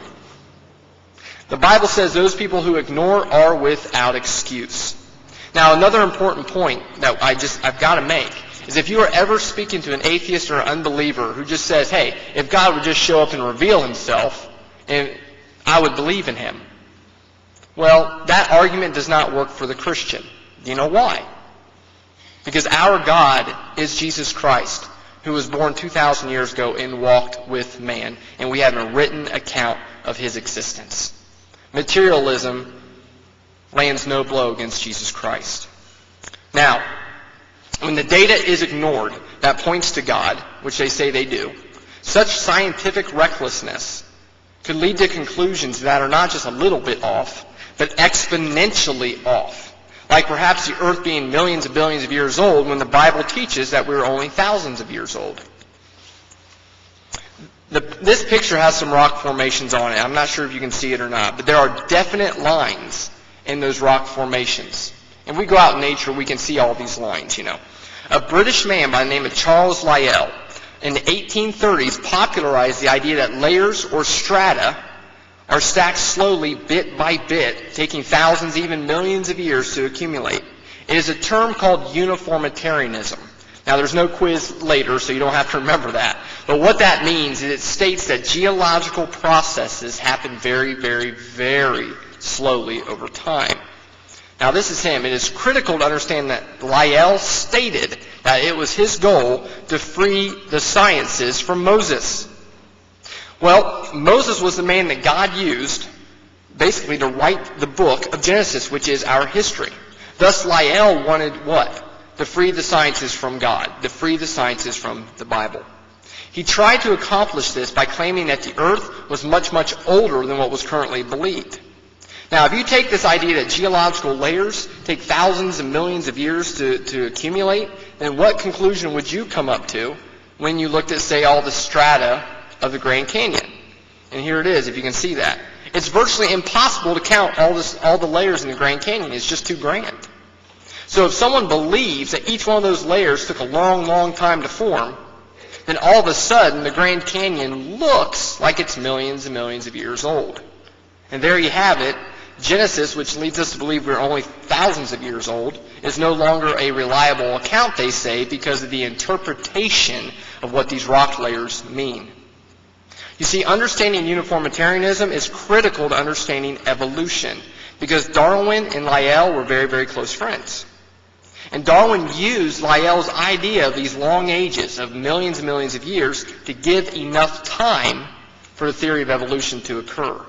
The Bible says those people who ignore are without excuse. Now, another important point that I've got to make is, if you are ever speaking to an atheist or an unbeliever who just says, "Hey, if God would just show up and reveal himself, and I would believe in him," well, that argument does not work for the Christian. Do you know why? Because our God is Jesus Christ, who was born 2,000 years ago and walked with man, and we have a written account of his existence. Materialism lands no blow against Jesus Christ. Now, when the data is ignored that points to God, which they say they do, such scientific recklessness could lead to conclusions that are not just a little bit off, but exponentially off. Like perhaps the earth being millions and billions of years old, when the Bible teaches that we're only thousands of years old. This picture has some rock formations on it. I'm not sure if you can see it or not, but there are definite lines in those rock formations. And we go out in nature, we can see all these lines, you know. A British man by the name of Charles Lyell in the 1830s popularized the idea that layers or strata are stacked slowly, bit by bit, taking thousands, even millions of years to accumulate. It is a term called uniformitarianism. Now, there's no quiz later, so you don't have to remember that. But what that means is it states that geological processes happen very, very, very slowly over time. Now, this is him. It is critical to understand that Lyell stated that it was his goal to free the sciences from Moses. Well, Moses was the man that God used, basically, to write the book of Genesis, which is our history. Thus, Lyell wanted what? To free the sciences from God, to free the sciences from the Bible. He tried to accomplish this by claiming that the earth was much, much older than what was currently believed. Now, if you take this idea that geological layers take thousands and millions of years to accumulate, then what conclusion would you come up to when you looked at, say, all the strata of the Grand Canyon? And here it is, if you can see that. It's virtually impossible to count all the layers in the Grand Canyon. It's just too grand. So if someone believes that each one of those layers took a long, long time to form, then all of a sudden the Grand Canyon looks like it's millions and millions of years old. And there you have it. Genesis, which leads us to believe we're only thousands of years old, is no longer a reliable account, they say, because of the interpretation of what these rock layers mean. You see, understanding uniformitarianism is critical to understanding evolution, because Darwin and Lyell were very, very close friends. And Darwin used Lyell's idea of these long ages of millions and millions of years to give enough time for the theory of evolution to occur.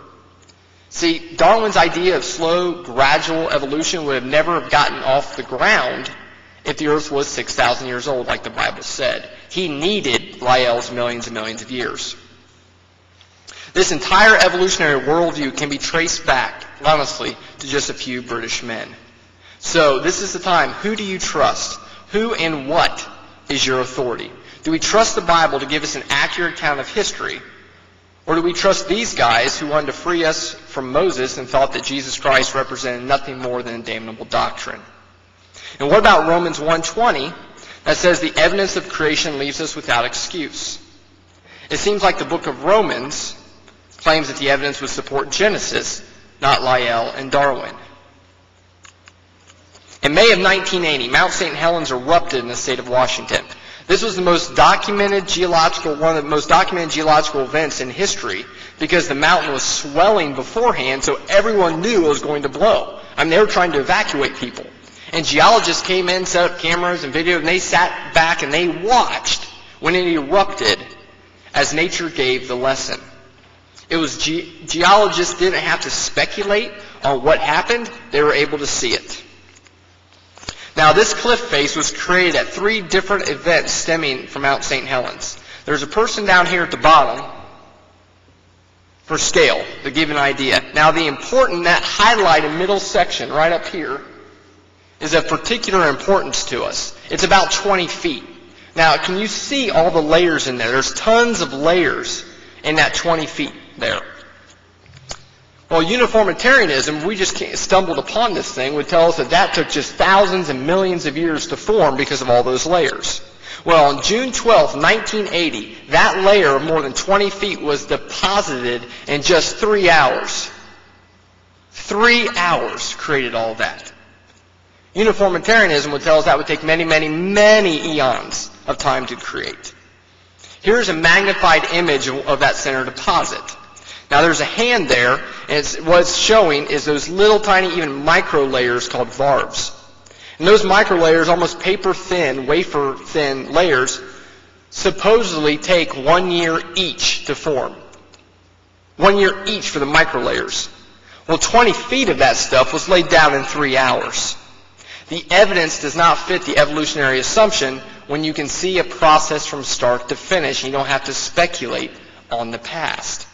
See, Darwin's idea of slow, gradual evolution would have never have gotten off the ground if the earth was 6,000 years old, like the Bible said. He needed Lyell's millions and millions of years. This entire evolutionary worldview can be traced back, honestly, to just a few British men. So this is the time. Who do you trust? Who and what is your authority? Do we trust the Bible to give us an accurate account of history? Or do we trust these guys who wanted to free us from Moses and thought that Jesus Christ represented nothing more than a damnable doctrine? And what about Romans 1:20 that says the evidence of creation leaves us without excuse? It seems like the book of Romans claims that the evidence would support Genesis, not Lyell and Darwin. In May of 1980, Mount St. Helens erupted in the state of Washington. This was the most documented geological events in history, because the mountain was swelling beforehand, so everyone knew it was going to blow. I mean, they were trying to evacuate people. And geologists came in, set up cameras and video, and they sat back and they watched when it erupted as nature gave the lesson. It was geologists didn't have to speculate on what happened. They were able to see it. Now, this cliff face was created at three different events stemming from Mount St. Helens. There's a person down here at the bottom for scale to give an idea. Now, the important, that highlighted middle section right up here is of particular importance to us. It's about 20 feet. Now, can you see all the layers in there? There's tons of layers in that 20 feet there. Well, uniformitarianism, we just stumbled upon this thing, would tell us that that took just thousands and millions of years to form because of all those layers. Well, on June 12, 1980, that layer of more than 20 feet was deposited in just 3 hours. 3 hours created all that. Uniformitarianism would tell us that would take many, many, many eons of time to create. Here's a magnified image of that center deposit. Now, there's a hand there, and what it's showing is those little tiny, even micro layers called varves. And those micro layers, almost paper-thin, wafer-thin layers, supposedly take 1 year each to form. 1 year each for the micro layers. Well, 20 feet of that stuff was laid down in 3 hours. The evidence does not fit the evolutionary assumption when you can see a process from start to finish. You don't have to speculate on the past.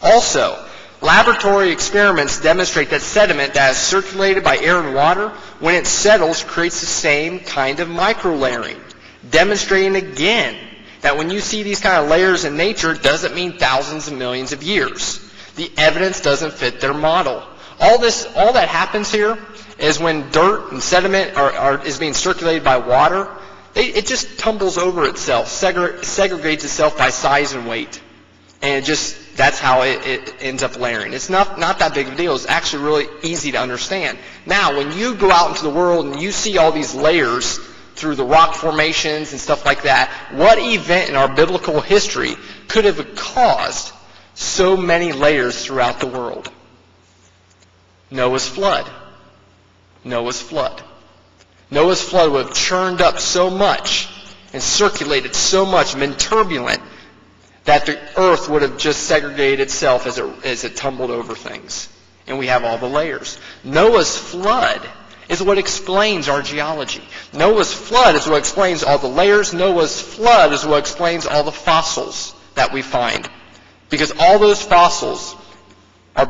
Also, laboratory experiments demonstrate that sediment that is circulated by air and water, when it settles, creates the same kind of microlayering, demonstrating again that when you see these kind of layers in nature, it doesn't mean thousands and millions of years. The evidence doesn't fit their model. All that happens here is when dirt and sediment is being circulated by water, It just tumbles over itself, segregates itself by size and weight. And just that's how it ends up layering. It's not that big of a deal. It's actually really easy to understand. Now, when you go out into the world and you see all these layers through the rock formations and stuff like that, what event in our biblical history could have caused so many layers throughout the world? Noah's flood. Noah's flood. Noah's flood would have churned up so much and circulated so much and been turbulent that the earth would have just segregated itself as it tumbled over things. And we have all the layers. Noah's flood is what explains our geology. Noah's flood is what explains all the layers. Noah's flood is what explains all the fossils that we find. Because all those fossils are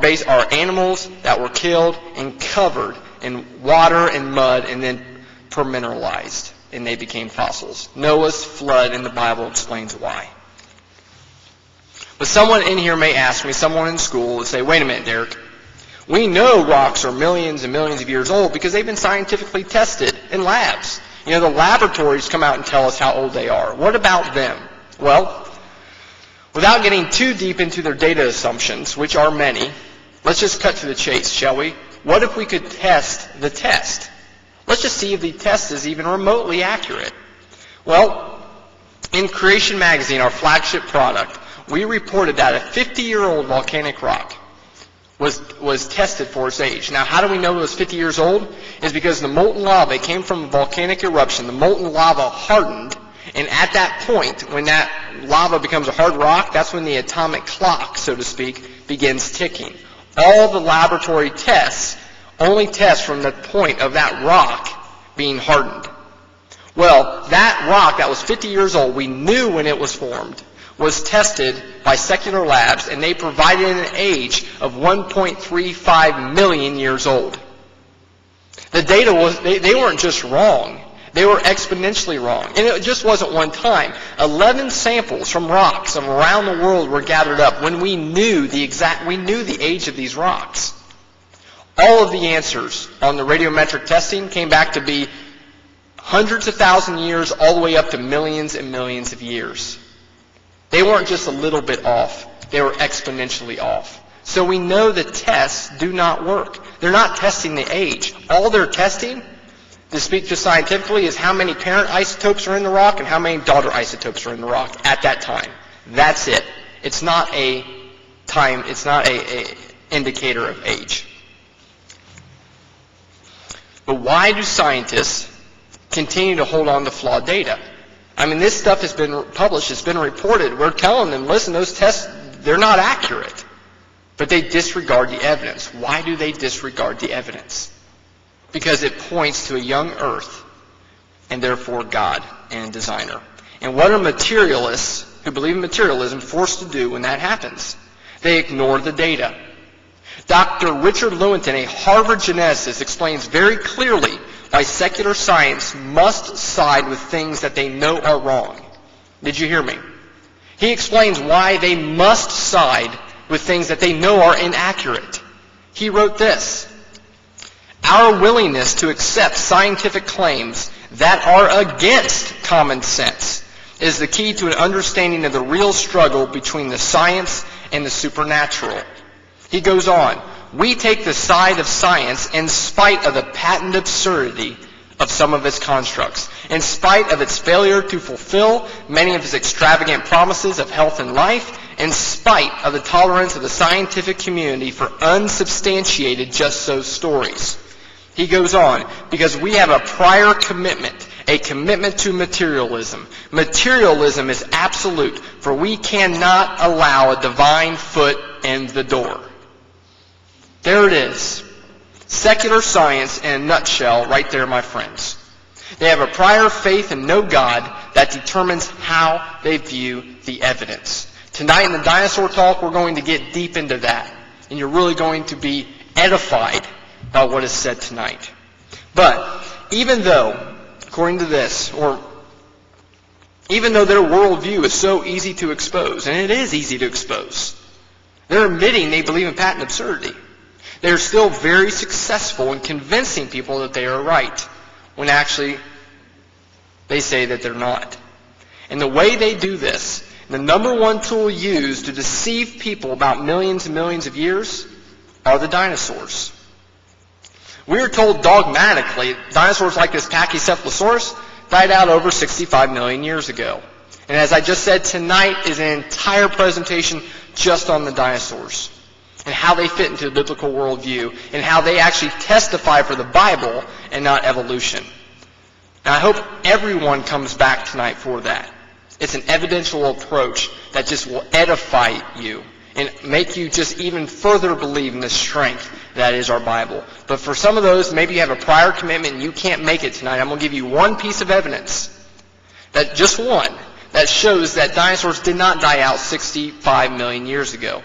animals that were killed and covered in water and mud and then permineralized, and they became fossils. Noah's flood in the Bible explains why. But someone in here may ask me, someone in school would say, wait a minute, Derek, we know rocks are millions and millions of years old because they've been scientifically tested in labs. You know, the laboratories come out and tell us how old they are. What about them? Well, without getting too deep into their data assumptions, which are many, let's just cut to the chase, shall we? What if we could test the test? Let's just see if the test is even remotely accurate. Well, in Creation magazine, our flagship product, we reported that a 50-year-old volcanic rock was tested for its age. Now, how do we know it was 50 years old? It's because the molten lava came from a volcanic eruption. The molten lava hardened, and at that point, when that lava becomes a hard rock, that's when the atomic clock, so to speak, begins ticking. All the laboratory tests only test from the point of that rock being hardened. Well, that rock that was 50 years old, we knew when it was formed, was tested by secular labs, and they provided an age of 1.35 million years old. The data was, they weren't just wrong, they were exponentially wrong. And it just wasn't one time. 11 samples from rocks from around the world were gathered up when we knew the age of these rocks. All of the answers on the radiometric testing came back to be hundreds of thousands of years all the way up to millions and millions of years. They weren't just a little bit off. They were exponentially off. So we know the tests do not work. They're not testing the age. All they're testing, to speak just scientifically, is how many parent isotopes are in the rock and how many daughter isotopes are in the rock at that time. That's it. It's not a time, it's not an indicator of age. But why do scientists continue to hold on to flawed data? I mean, this stuff has been published, it's been reported. We're telling them, listen, those tests, they're not accurate. But they disregard the evidence. Why do they disregard the evidence? Because it points to a young earth, and therefore God and designer. And what are materialists who believe in materialism forced to do when that happens? They ignore the data. Dr. Richard Lewington, a Harvard geneticist, explains very clearly why secular science must side with things that they know are wrong. Did you hear me? He explains why they must side with things that they know are inaccurate. He wrote this: our willingness to accept scientific claims that are against common sense is the key to an understanding of the real struggle between the science and the supernatural. He goes on, we take the side of science in spite of the patent absurdity of some of its constructs, in spite of its failure to fulfill many of its extravagant promises of health and life, in spite of the tolerance of the scientific community for unsubstantiated just-so stories. He goes on, because we have a prior commitment, a commitment to materialism. Materialism is absolute, for we cannot allow a divine foot in the door. There it is. Secular science in a nutshell right there, my friends. They have a prior faith in no God that determines how they view the evidence. Tonight in the Dinosaur Talk, we're going to get deep into that. And you're really going to be edified by what is said tonight. But even though, according to this, or even though their worldview is so easy to expose, and it is easy to expose, they're admitting they believe in patent absurdity. They're still very successful in convincing people that they are right, when actually They say that they're not. And the way they do this, the number one tool used to deceive people about millions and millions of years, are the dinosaurs. We are told dogmatically dinosaurs like this Pachycephalosaurus died out over 65 million years ago. And as I just said, tonight is an entire presentation just on the dinosaurs and how they fit into the biblical worldview and how they actually testify for the Bible and not evolution. And I hope everyone comes back tonight for that. It's an evidential approach that just will edify you and make you just even further believe in the strength that is our Bible. But for some of those, maybe you have a prior commitment and you can't make it tonight. I'm going to give you one piece of evidence, that just one, that shows that dinosaurs did not die out 65 million years ago.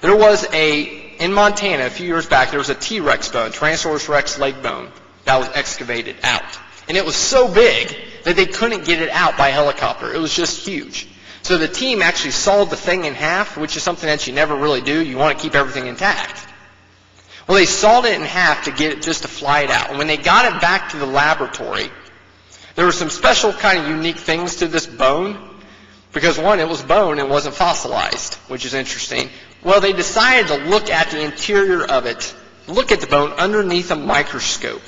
There was in Montana a few years back, there was a T-Rex bone, Tyrannosaurus Rex leg bone, that was excavated out. And it was so big that they couldn't get it out by helicopter. It was just huge. So the team actually sawed the thing in half, which is something that you never really do. You want to keep everything intact. Well, they sawed it in half to get it just to fly it out. And when they got it back to the laboratory, there were some special kind of unique things to this bone. Because one, it was bone and wasn't fossilized, which is interesting. Well, they decided to look at the interior of it, look at the bone underneath a microscope.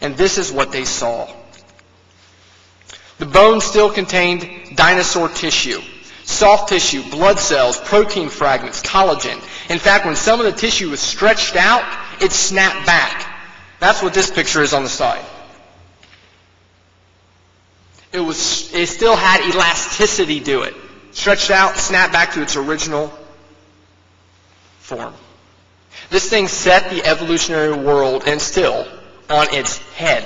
And this is what they saw. The bone still contained dinosaur tissue, soft tissue, blood cells, protein fragments, collagen. In fact, when some of the tissue was stretched out, it snapped back. That's what this picture is on the side. It still had elasticity to it. Stretched out, snapped back to its original form. This thing set the evolutionary world, and still, on its head.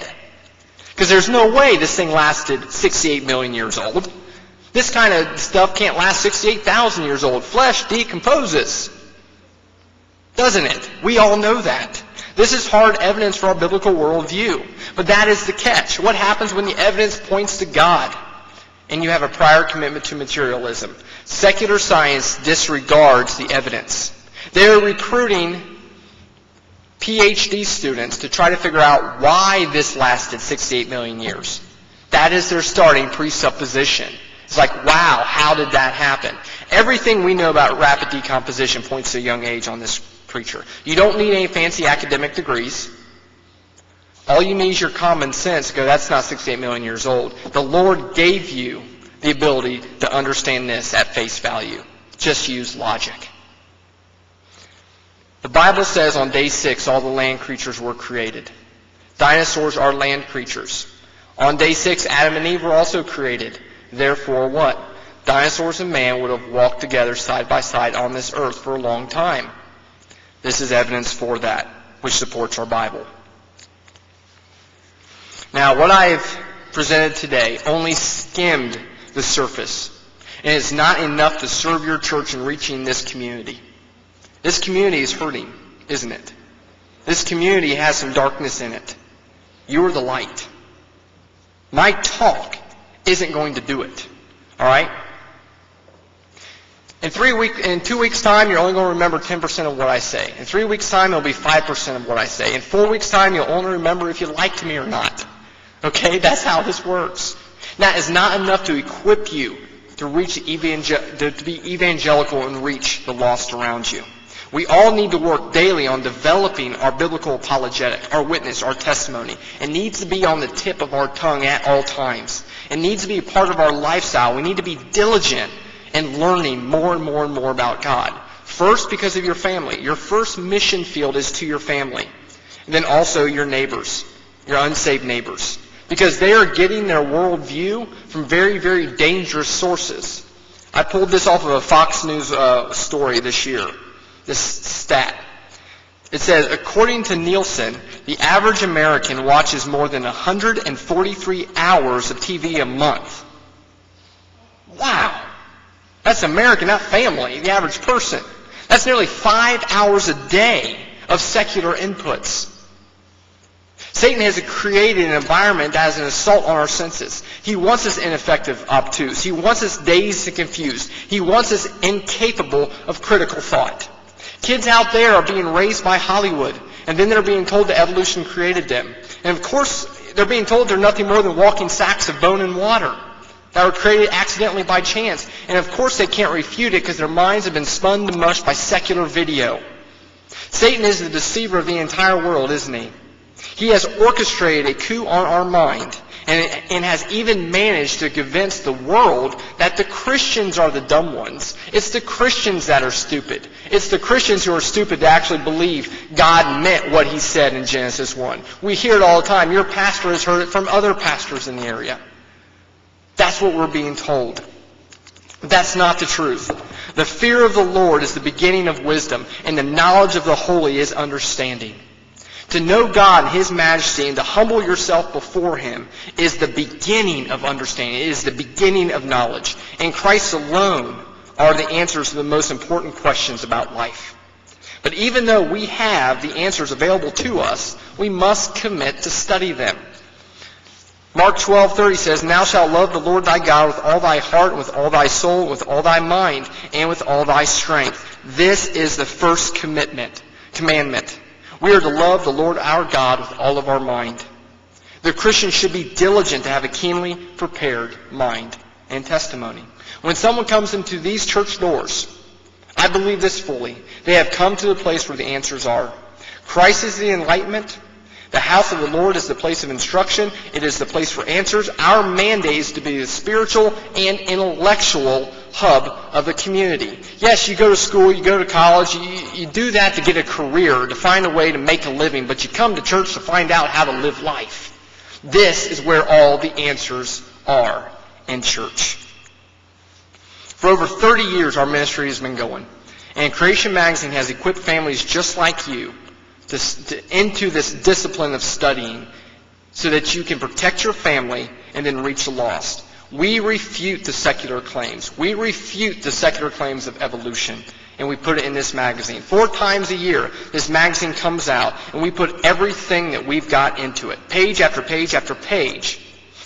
Because there's no way this thing lasted 68 million years old. This kind of stuff can't last 68,000 years old. Flesh decomposes, doesn't it? We all know that. This is hard evidence for our biblical worldview. But that is the catch. What happens when the evidence points to God and you have a prior commitment to materialism? Secular science disregards the evidence. They are recruiting PhD students to try to figure out why this lasted 68 million years. That is their starting presupposition. It's like, wow, how did that happen? Everything we know about rapid decomposition points to a young age on this creature. You don't need any fancy academic degrees. All you need is your common sense to go, that's not 68 million years old. The Lord gave you the ability to understand this at face value. Just use logic. The Bible says on day 6 all the land creatures were created. Dinosaurs are land creatures. On day 6 Adam and Eve were also created. Therefore what? Dinosaurs and man would have walked together side by side on this earth for a long time. This is evidence for that, which supports our Bible. Now what I've presented today only skimmed the surface. And it's not enough to serve your church in reaching this community. This community is hurting, isn't it? This community has some darkness in it. You are the light. My talk isn't going to do it. All right? In 2 weeks' time, you're only going to remember 10% of what I say. In 3 weeks' time, it'll be 5% of what I say. In 4 weeks' time, you'll only remember if you liked me or not. Okay? That's how this works. That is not enough to equip you to reach to be evangelical and reach the lost around you. We all need to work daily on developing our biblical apologetic, our witness, our testimony. It needs to be on the tip of our tongue at all times. It needs to be a part of our lifestyle. We need to be diligent in learning more and more and more about God. First, because of your family. Your first mission field is to your family. And then also your neighbors, your unsaved neighbors. Because they are getting their worldview from very, very dangerous sources. I pulled this off of a Fox News story this year. This stat. It says, according to Nielsen, the average American watches more than 143 hours of TV a month. Wow. That's American, not family, the average person. That's nearly 5 hours a day of secular inputs. Satan has created an environment that is an assault on our senses. He wants us ineffective, obtuse. He wants us dazed and confused. He wants us incapable of critical thought. Kids out there are being raised by Hollywood, and then they're being told that evolution created them. And of course, they're being told they're nothing more than walking sacks of bone and water that were created accidentally by chance. And of course they can't refute it because their minds have been spun to mush by secular video. Satan is the deceiver of the entire world, isn't he? He has orchestrated a coup on our mind and has even managed to convince the world that the Christians are the dumb ones. It's the Christians that are stupid. It's the Christians who are stupid to actually believe God meant what he said in Genesis 1. We hear it all the time. Your pastor has heard it from other pastors in the area. That's what we're being told. That's not the truth. The fear of the Lord is the beginning of wisdom, and the knowledge of the holy is understanding. To know God and His majesty and to humble yourself before Him is the beginning of understanding. It is the beginning of knowledge. In Christ alone are the answers to the most important questions about life. But even though we have the answers available to us, we must commit to study them. Mark 12:30 says, "Thou shalt love the Lord thy God with all thy heart, and with all thy soul, and with all thy mind, and with all thy strength." This is the first commandment. We are to love the Lord our God with all of our mind. The Christian should be diligent to have a keenly prepared mind and testimony. When someone comes into these church doors, I believe this fully, they have come to the place where the answers are. Christ is the enlightenment. The house of the Lord is the place of instruction. It is the place for answers. Our mandate is to be the spiritual and intellectual hub of the community. Yes, you go to school, you go to college, you do that to get a career, to find a way to make a living, but you come to church to find out how to live life. This is where all the answers are in church. For over 30 years, our ministry has been going, and Creation magazine has equipped families just like you into this discipline of studying so that you can protect your family and then reach the lost. We refute the secular claims. We refute the secular claims of evolution, and we put it in this magazine. 4 times a year, this magazine comes out, and we put everything that we've got into it, page after page after page,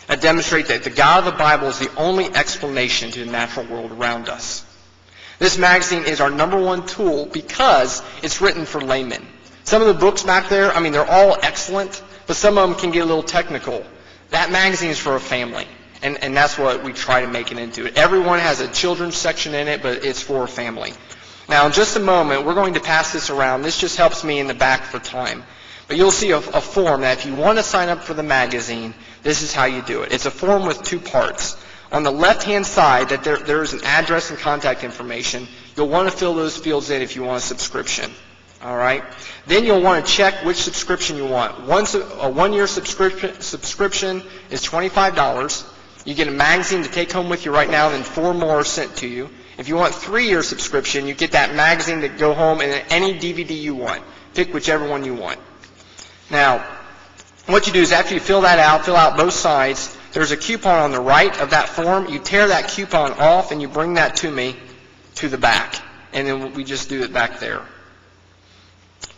that demonstrate that the God of the Bible is the only explanation to the natural world around us. This magazine is our number 1 tool because it's written for laymen. Some of the books back there, I mean, they're all excellent, but some of them can get a little technical. That magazine is for a family, and that's what we try to make it into. Everyone has a children's section in it, but it's for a family. Now, in just a moment, we're going to pass this around. This just helps me in the back for time. But you'll see a form that if you want to sign up for the magazine, this is how you do it. It's a form with 2 parts. On the left-hand side, that there is an address and contact information. You'll want to fill those fields in if you want a subscription. All right. Then you'll want to check which subscription you want. A 1-year subscription is $25. You get a magazine to take home with you right now, then 4 more are sent to you. If you want a 3-year subscription, you get that magazine to go home and any DVD you want. Pick whichever one you want. Now, what you do is after you fill that out, fill out both sides, there's a coupon on the right of that form. You tear that coupon off and you bring that to me to the back. And then we just do it back there.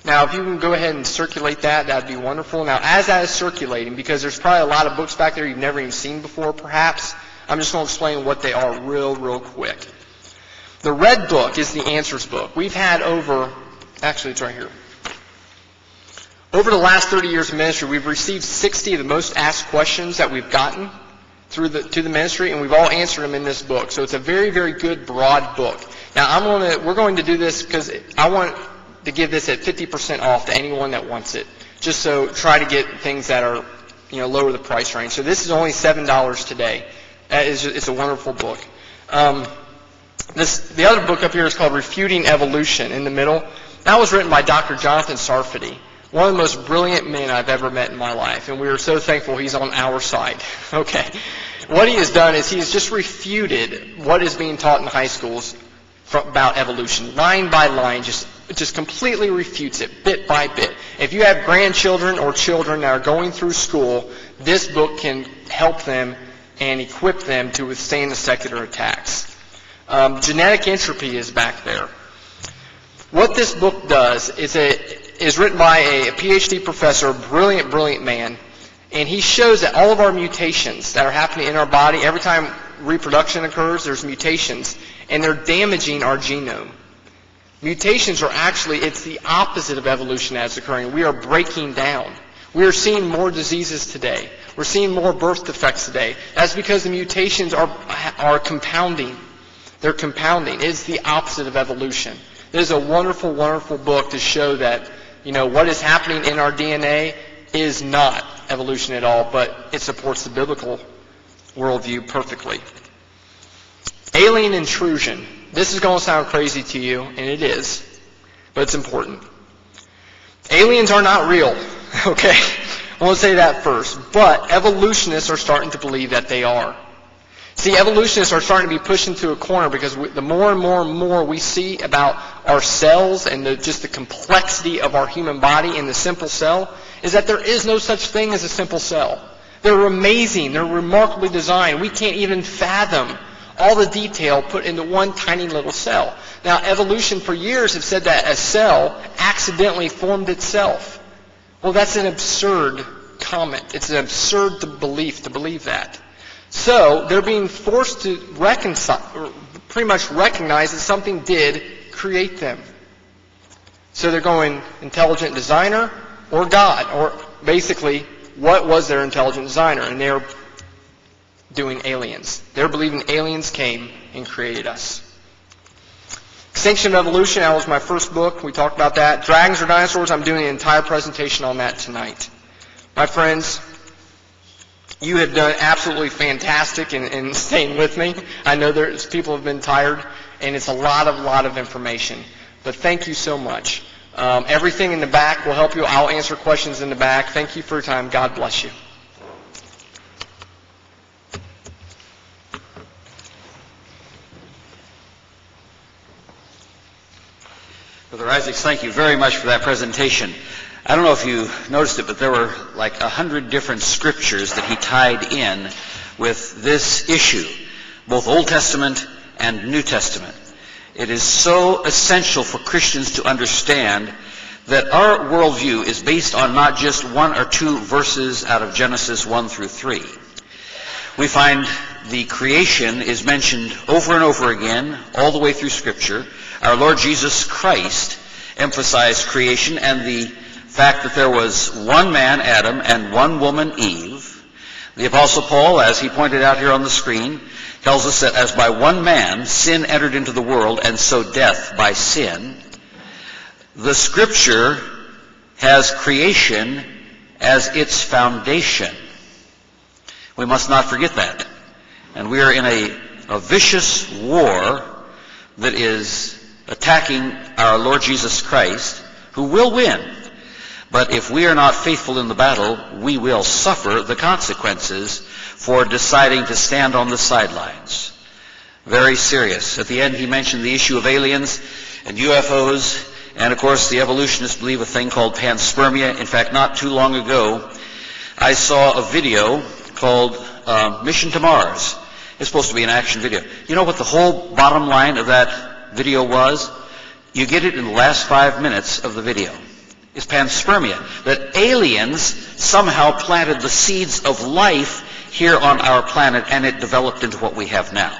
Now, if you can go ahead and circulate that, that'd be wonderful. Now, as that is circulating, because there's probably a lot of books back there you've never even seen before, perhaps, I'm just going to explain what they are real quick. The red book is the answers book. We've had actually it's right here. Over the last 30 years of ministry, we've received 60 of the most asked questions that we've gotten to the ministry, and we've all answered them in this book. So it's a very good, broad book. Now, we're going to do this because I want to give this at 50% off to anyone that wants it. Just so try to get things that are, lower the price range. So this is only $7 today. It's a wonderful book. The other book up here is called Refuting Evolution in the middle. That was written by Dr. Jonathan Sarfati, one of the most brilliant men I've ever met in my life, and we are so thankful he's on our side. Okay. What he has done is he's just refuted what is being taught in high schools about evolution, line by line, just completely refutes it, bit by bit. If you have grandchildren or children that are going through school, this book can help them and equip them to withstand the secular attacks. Genetic Entropy is back there. What this book does is it is written by a PhD professor, a brilliant man, and he shows that all of our mutations that are happening in our body, every time reproduction occurs, there's mutations, and they're damaging our genome. Mutations are actually, it's the opposite of evolution as occurring. We are breaking down. We are seeing more diseases today. We're seeing more birth defects today. That's because the mutations are compounding. They're compounding. It's the opposite of evolution. It is a wonderful, wonderful book to show that, you know, what is happening in our DNA is not evolution at all, but it supports the biblical worldview perfectly. Alien intrusion. This is going to sound crazy to you, and it is, but it's important. Aliens are not real, okay? I want to say that first, but evolutionists are starting to believe that they are. See, evolutionists are starting to be pushed into a corner because the more and more and more we see about our cells and just the complexity of our human body in the simple cell is that there is no such thing as a simple cell. They're amazing. They're remarkably designed. We can't even fathom all the detail put into one tiny little cell. Now, evolution for years have said that a cell accidentally formed itself. Well, that's an absurd comment. It's an absurd belief to believe that. So they're being forced to recognize that something did create them. So they're going intelligent designer or God, or basically what was their intelligent designer? And they're doing aliens. They're believing aliens came and created us. Extinction of Evolution, that was my first book. We talked about that. Dragons or Dinosaurs, I'm doing an entire presentation on that tonight. My friends, you have done absolutely fantastic in staying with me. I know there's people have been tired, and it's a lot of information. But thank you so much. Everything in the back will help you. I'll answer questions in the back. Thank you for your time. God bless you. Brother Isaacs, thank you very much for that presentation. I don't know if you noticed it, but there were like 100 different scriptures that he tied in with this issue, both Old Testament and New Testament. It is so essential for Christians to understand that our worldview is based on not just one or two verses out of Genesis 1 through 3. We find the creation is mentioned over and over again, all the way through Scripture. Our Lord Jesus Christ emphasized creation and the fact that there was one man, Adam, and one woman, Eve. The Apostle Paul, as he pointed out here on the screen, tells us that as by one man sin entered into the world, and so death by sin. The Scripture has creation as its foundation. We must not forget that. And we are in a vicious war that is attacking our Lord Jesus Christ, who will win. But if we are not faithful in the battle, we will suffer the consequences for deciding to stand on the sidelines. Very serious. At the end, he mentioned the issue of aliens and UFOs, and of course the evolutionists believe a thing called panspermia. In fact, not too long ago, I saw a video called Mission to Mars. It's supposed to be an action video. You know what the whole bottom line of that video was? You get it in the last 5 minutes of the video. Is panspermia, that aliens somehow planted the seeds of life here on our planet and it developed into what we have now.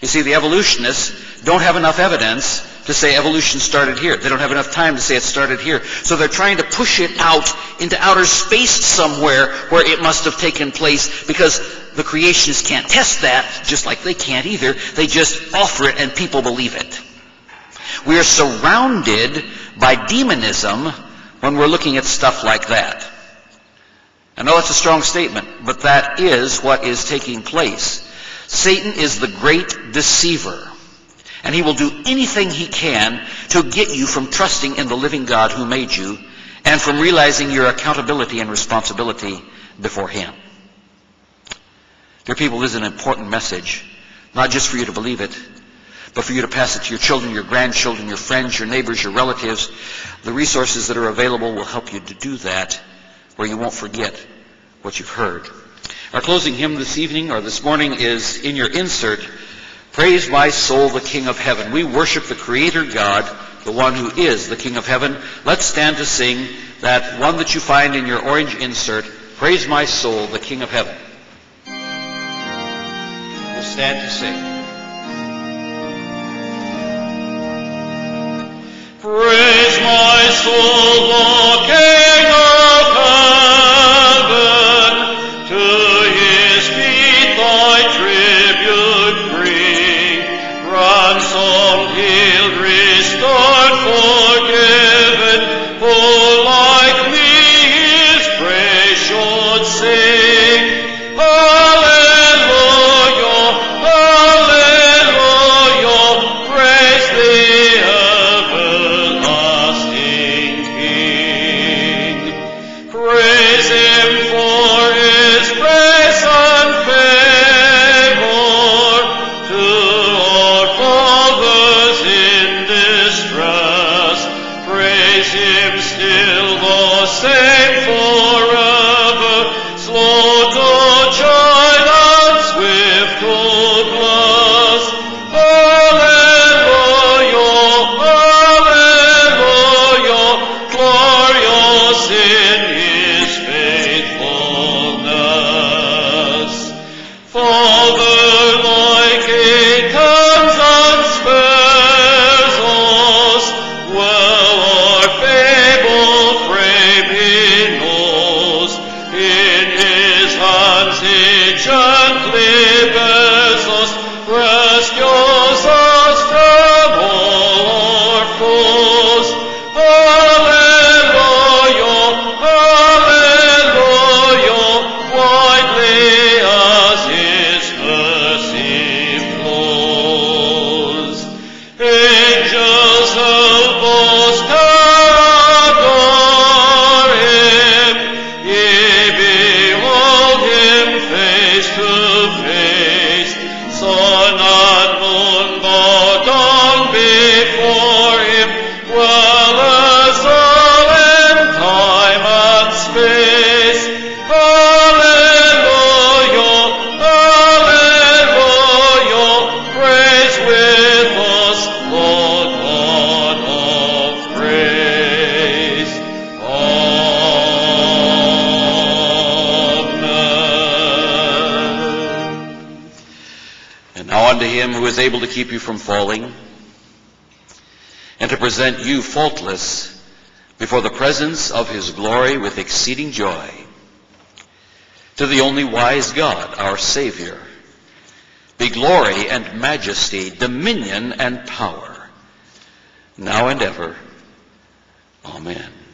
You see, the evolutionists don't have enough evidence to say evolution started here. They don't have enough time to say it started here. So they're trying to push it out into outer space somewhere where it must have taken place, because the creationists can't test that, just like they can't either. They just offer it and people believe it. We are surrounded by demonism when we're looking at stuff like that. I know it's a strong statement, but that is what is taking place. Satan is the great deceiver, and he will do anything he can to get you from trusting in the living God who made you and from realizing your accountability and responsibility before him. Dear people, this is an important message, not just for you to believe it, but for you to pass it to your children, your grandchildren, your friends, your neighbors, your relatives. The resources that are available will help you to do that, where you won't forget what you've heard. Our closing hymn this evening, or this morning, is in your insert, Praise My Soul, the King of Heaven. We worship the Creator God, the one who is the King of Heaven. Let's stand to sing that one that you find in your orange insert, Praise My Soul, the King of Heaven. We'll stand to sing. Praise my soul, O King of Heaven, same forever, slow to chide and swift to bless. Hallelujah, hallelujah, glorious in his faithfulness. Father, like a comes and spares us, well our fable frame he knows, in his hands he gently bears us, rescues us from all our foes. Hallelujah, hallelujah, widely as his mercy flows. Angels help us to adore him, ye behold him face to face. Sun and moon bow down before him, well as all in time and space. Hallelujah, hallelujah, praise with us the God of grace. Amen. And now unto him who is able to keep you from falling, and to present you faultless before the presence of his glory with exceeding joy, to the only wise God, our Savior, be glory and majesty, dominion and power, now and ever. Amen.